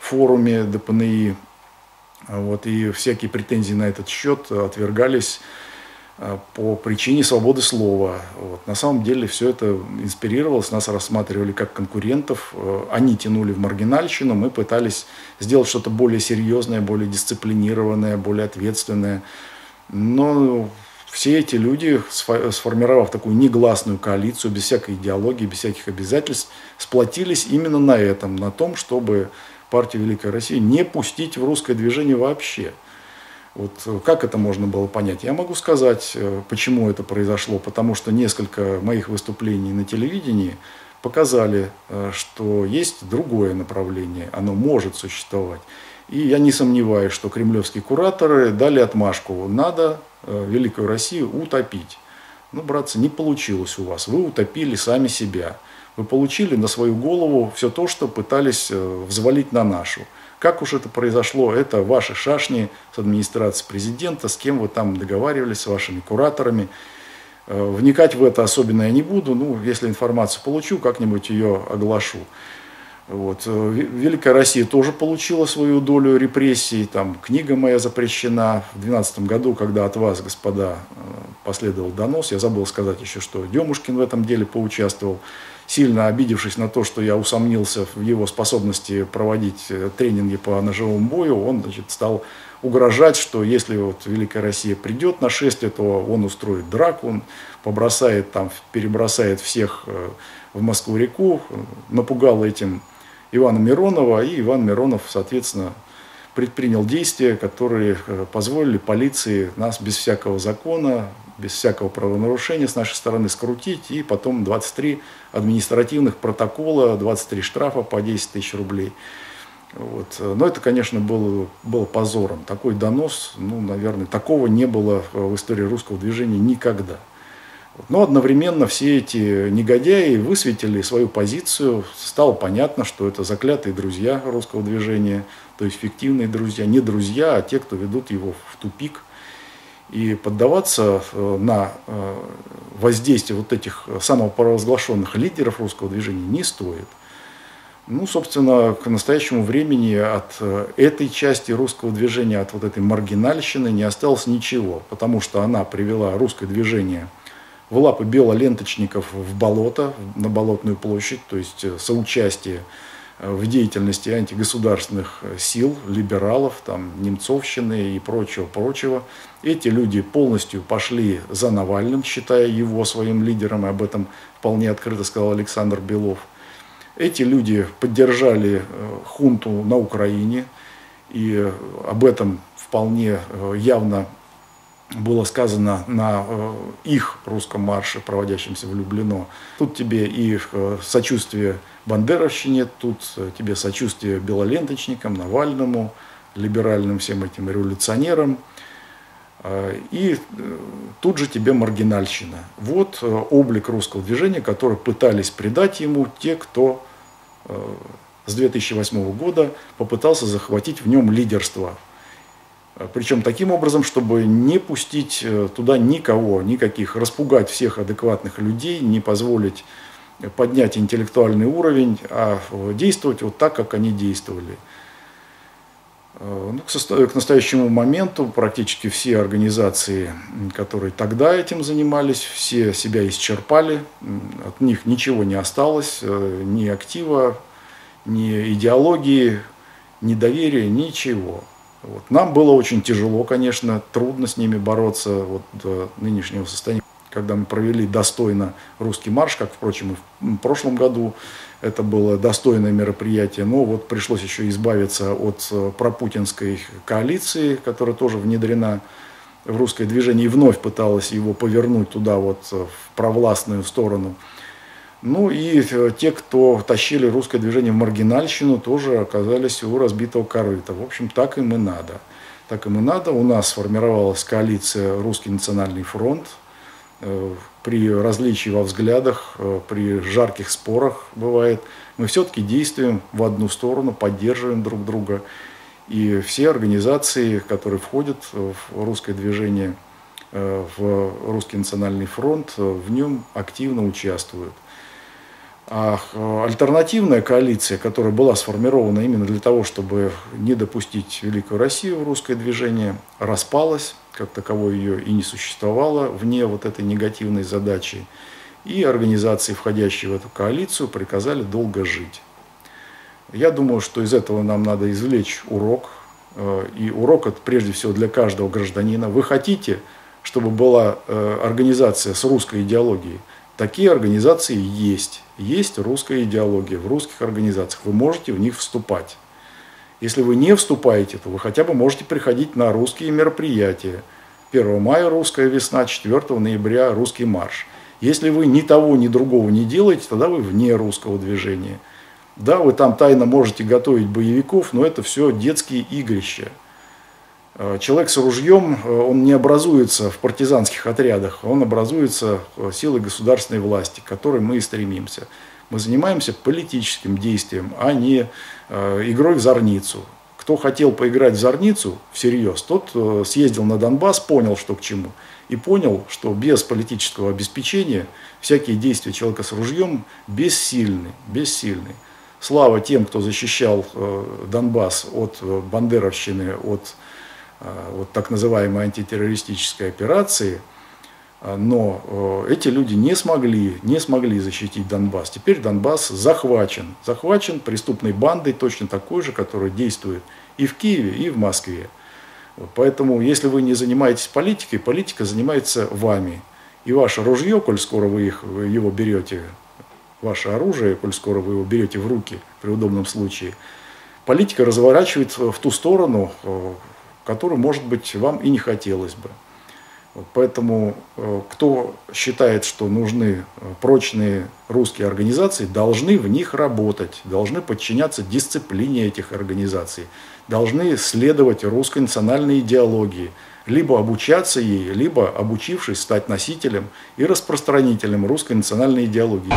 форуме Д П Н И, вот, и всякие претензии на этот счет отвергались по причине свободы слова. Вот. На самом деле все это инспирировалось, нас рассматривали как конкурентов, они тянули в маргинальщину, мы пытались сделать что-то более серьезное, более дисциплинированное, более ответственное. Но все эти люди, сформировав такую негласную коалицию, без всякой идеологии, без всяких обязательств, сплотились именно на этом, на том, чтобы партию «Великая Россия» не пустить в русское движение вообще. Вот как это можно было понять? Я могу сказать, почему это произошло, потому что несколько моих выступлений на телевидении показали, что есть другое направление, оно может существовать. И я не сомневаюсь, что кремлевские кураторы дали отмашку: надо Великую Россию утопить. Ну, братцы, не получилось у вас, вы утопили сами себя. Вы получили на свою голову все то, что пытались взвалить на нашу. Как уж это произошло, это ваши шашни с администрацией президента, с кем вы там договаривались, с вашими кураторами. Вникать в это особенно я не буду, ну, если информацию получу, как-нибудь ее оглашу. Вот. Великая Россия тоже получила свою долю репрессий, там книга моя запрещена. В две тысячи двенадцатом году, когда от вас, господа, последовал донос, я забыл сказать еще, что Демушкин в этом деле поучаствовал, сильно обидевшись на то, что я усомнился в его способности проводить тренинги по ножевому бою, он, значит, стал угрожать, что если вот Великая Россия придет на шествие, то он устроит драку, он побросает там, перебросает всех в Москву-реку, напугал этим Ивана Миронова, и Иван Миронов, соответственно, предпринял действия, которые позволили полиции нас без всякого закона, без всякого правонарушения с нашей стороны скрутить, и потом двадцать три административных протокола, двадцать три штрафа по десять тысяч рублей. Вот. Но это, конечно, было, было позором. Такой донос, ну, наверное, такого не было в истории русского движения никогда. Но одновременно все эти негодяи высветили свою позицию, стало понятно, что это заклятые друзья русского движения, то есть фиктивные друзья, не друзья, а те, кто ведут его в тупик. И поддаваться на воздействие вот этих самопровозглашенных лидеров русского движения не стоит. Ну, собственно, к настоящему времени от этой части русского движения, от вот этой маргинальщины не осталось ничего, потому что она привела русское движение в лапы белоленточников, в болото, на Болотную площадь, то есть соучастие в деятельности антигосударственных сил, либералов, там, немцовщины и прочего-прочего. Эти люди полностью пошли за Навальным, считая его своим лидером, и об этом вполне открыто сказал Александр Белов. Эти люди поддержали хунту на Украине, и об этом вполне явно было сказано на их русском марше, проводящемся в Люблино. Тут тебе и сочувствие бандеровщине, тут тебе сочувствие белоленточникам, Навальному, либеральным всем этим революционерам. И тут же тебе маргинальщина. Вот облик русского движения, который пытались придать ему те, кто с две тысячи восьмого года попытался захватить в нем лидерство. Причем таким образом, чтобы не пустить туда никого, никаких, распугать всех адекватных людей, не позволить поднять интеллектуальный уровень, а действовать вот так, как они действовали. Ну, к настоящему моменту практически все организации, которые тогда этим занимались, все себя исчерпали, от них ничего не осталось, ни актива, ни идеологии, ни доверия, ничего. Вот. Нам было очень тяжело, конечно, трудно с ними бороться вот, до нынешнего состояния. Когда мы провели достойно русский марш, как, впрочем, и в прошлом году это было достойное мероприятие, но вот пришлось еще избавиться от пропутинской коалиции, которая тоже внедрена в русское движение и вновь пыталась его повернуть туда, вот, в провластную сторону. Ну и те, кто тащили русское движение в маргинальщину, тоже оказались у разбитого корыта. В общем, так им и надо. Так им и надо. У нас сформировалась коалиция «Русский национальный фронт». При различии во взглядах, при жарких спорах бывает, мы все-таки действуем в одну сторону, поддерживаем друг друга. И все организации, которые входят в русское движение, в Русский национальный фронт, в нем активно участвуют. А альтернативная коалиция, которая была сформирована именно для того, чтобы не допустить Великую Россию в русское движение, распалась. Как таковой ее и не существовало вне вот этой негативной задачи. И организации, входящие в эту коалицию, приказали долго жить. Я думаю, что из этого нам надо извлечь урок. И урок это прежде всего для каждого гражданина. Вы хотите, чтобы была организация с русской идеологией? Такие организации есть. Есть русская идеология в русских организациях. Вы можете в них вступать. Если вы не вступаете, то вы хотя бы можете приходить на русские мероприятия. первого мая русская весна, четвёртого ноября русский марш. Если вы ни того, ни другого не делаете, тогда вы вне русского движения. Да, вы там тайно можете готовить боевиков, но это все детские игрища. Человек с ружьем, он не образуется в партизанских отрядах, он образуется силой государственной власти, к которой мы и стремимся. Мы занимаемся политическим действием, а не э, игрой в зорницу. Кто хотел поиграть в зорницу всерьез, тот э, съездил на Донбасс, понял, что к чему. И понял, что без политического обеспечения всякие действия человека с ружьем бессильны. бессильны. Слава тем, кто защищал э, Донбасс от э, бандеровщины, от э, вот так называемой антитеррористической операции. Но эти люди не смогли, не смогли защитить Донбасс. Теперь Донбасс захвачен. Захвачен преступной бандой, точно такой же, которая действует и в Киеве, и в Москве. Поэтому, если вы не занимаетесь политикой, политика занимается вами. И ваше ружье, коль скоро вы их, его берете, ваше оружие, коль скоро вы его берете в руки при удобном случае, политика разворачивает в ту сторону, которую, может быть, вам и не хотелось бы. Поэтому кто считает, что нужны прочные русские организации, должны в них работать, должны подчиняться дисциплине этих организаций, должны следовать русской национальной идеологии, либо обучаться ей, либо, обучившись, стать носителем и распространителем русской национальной идеологии.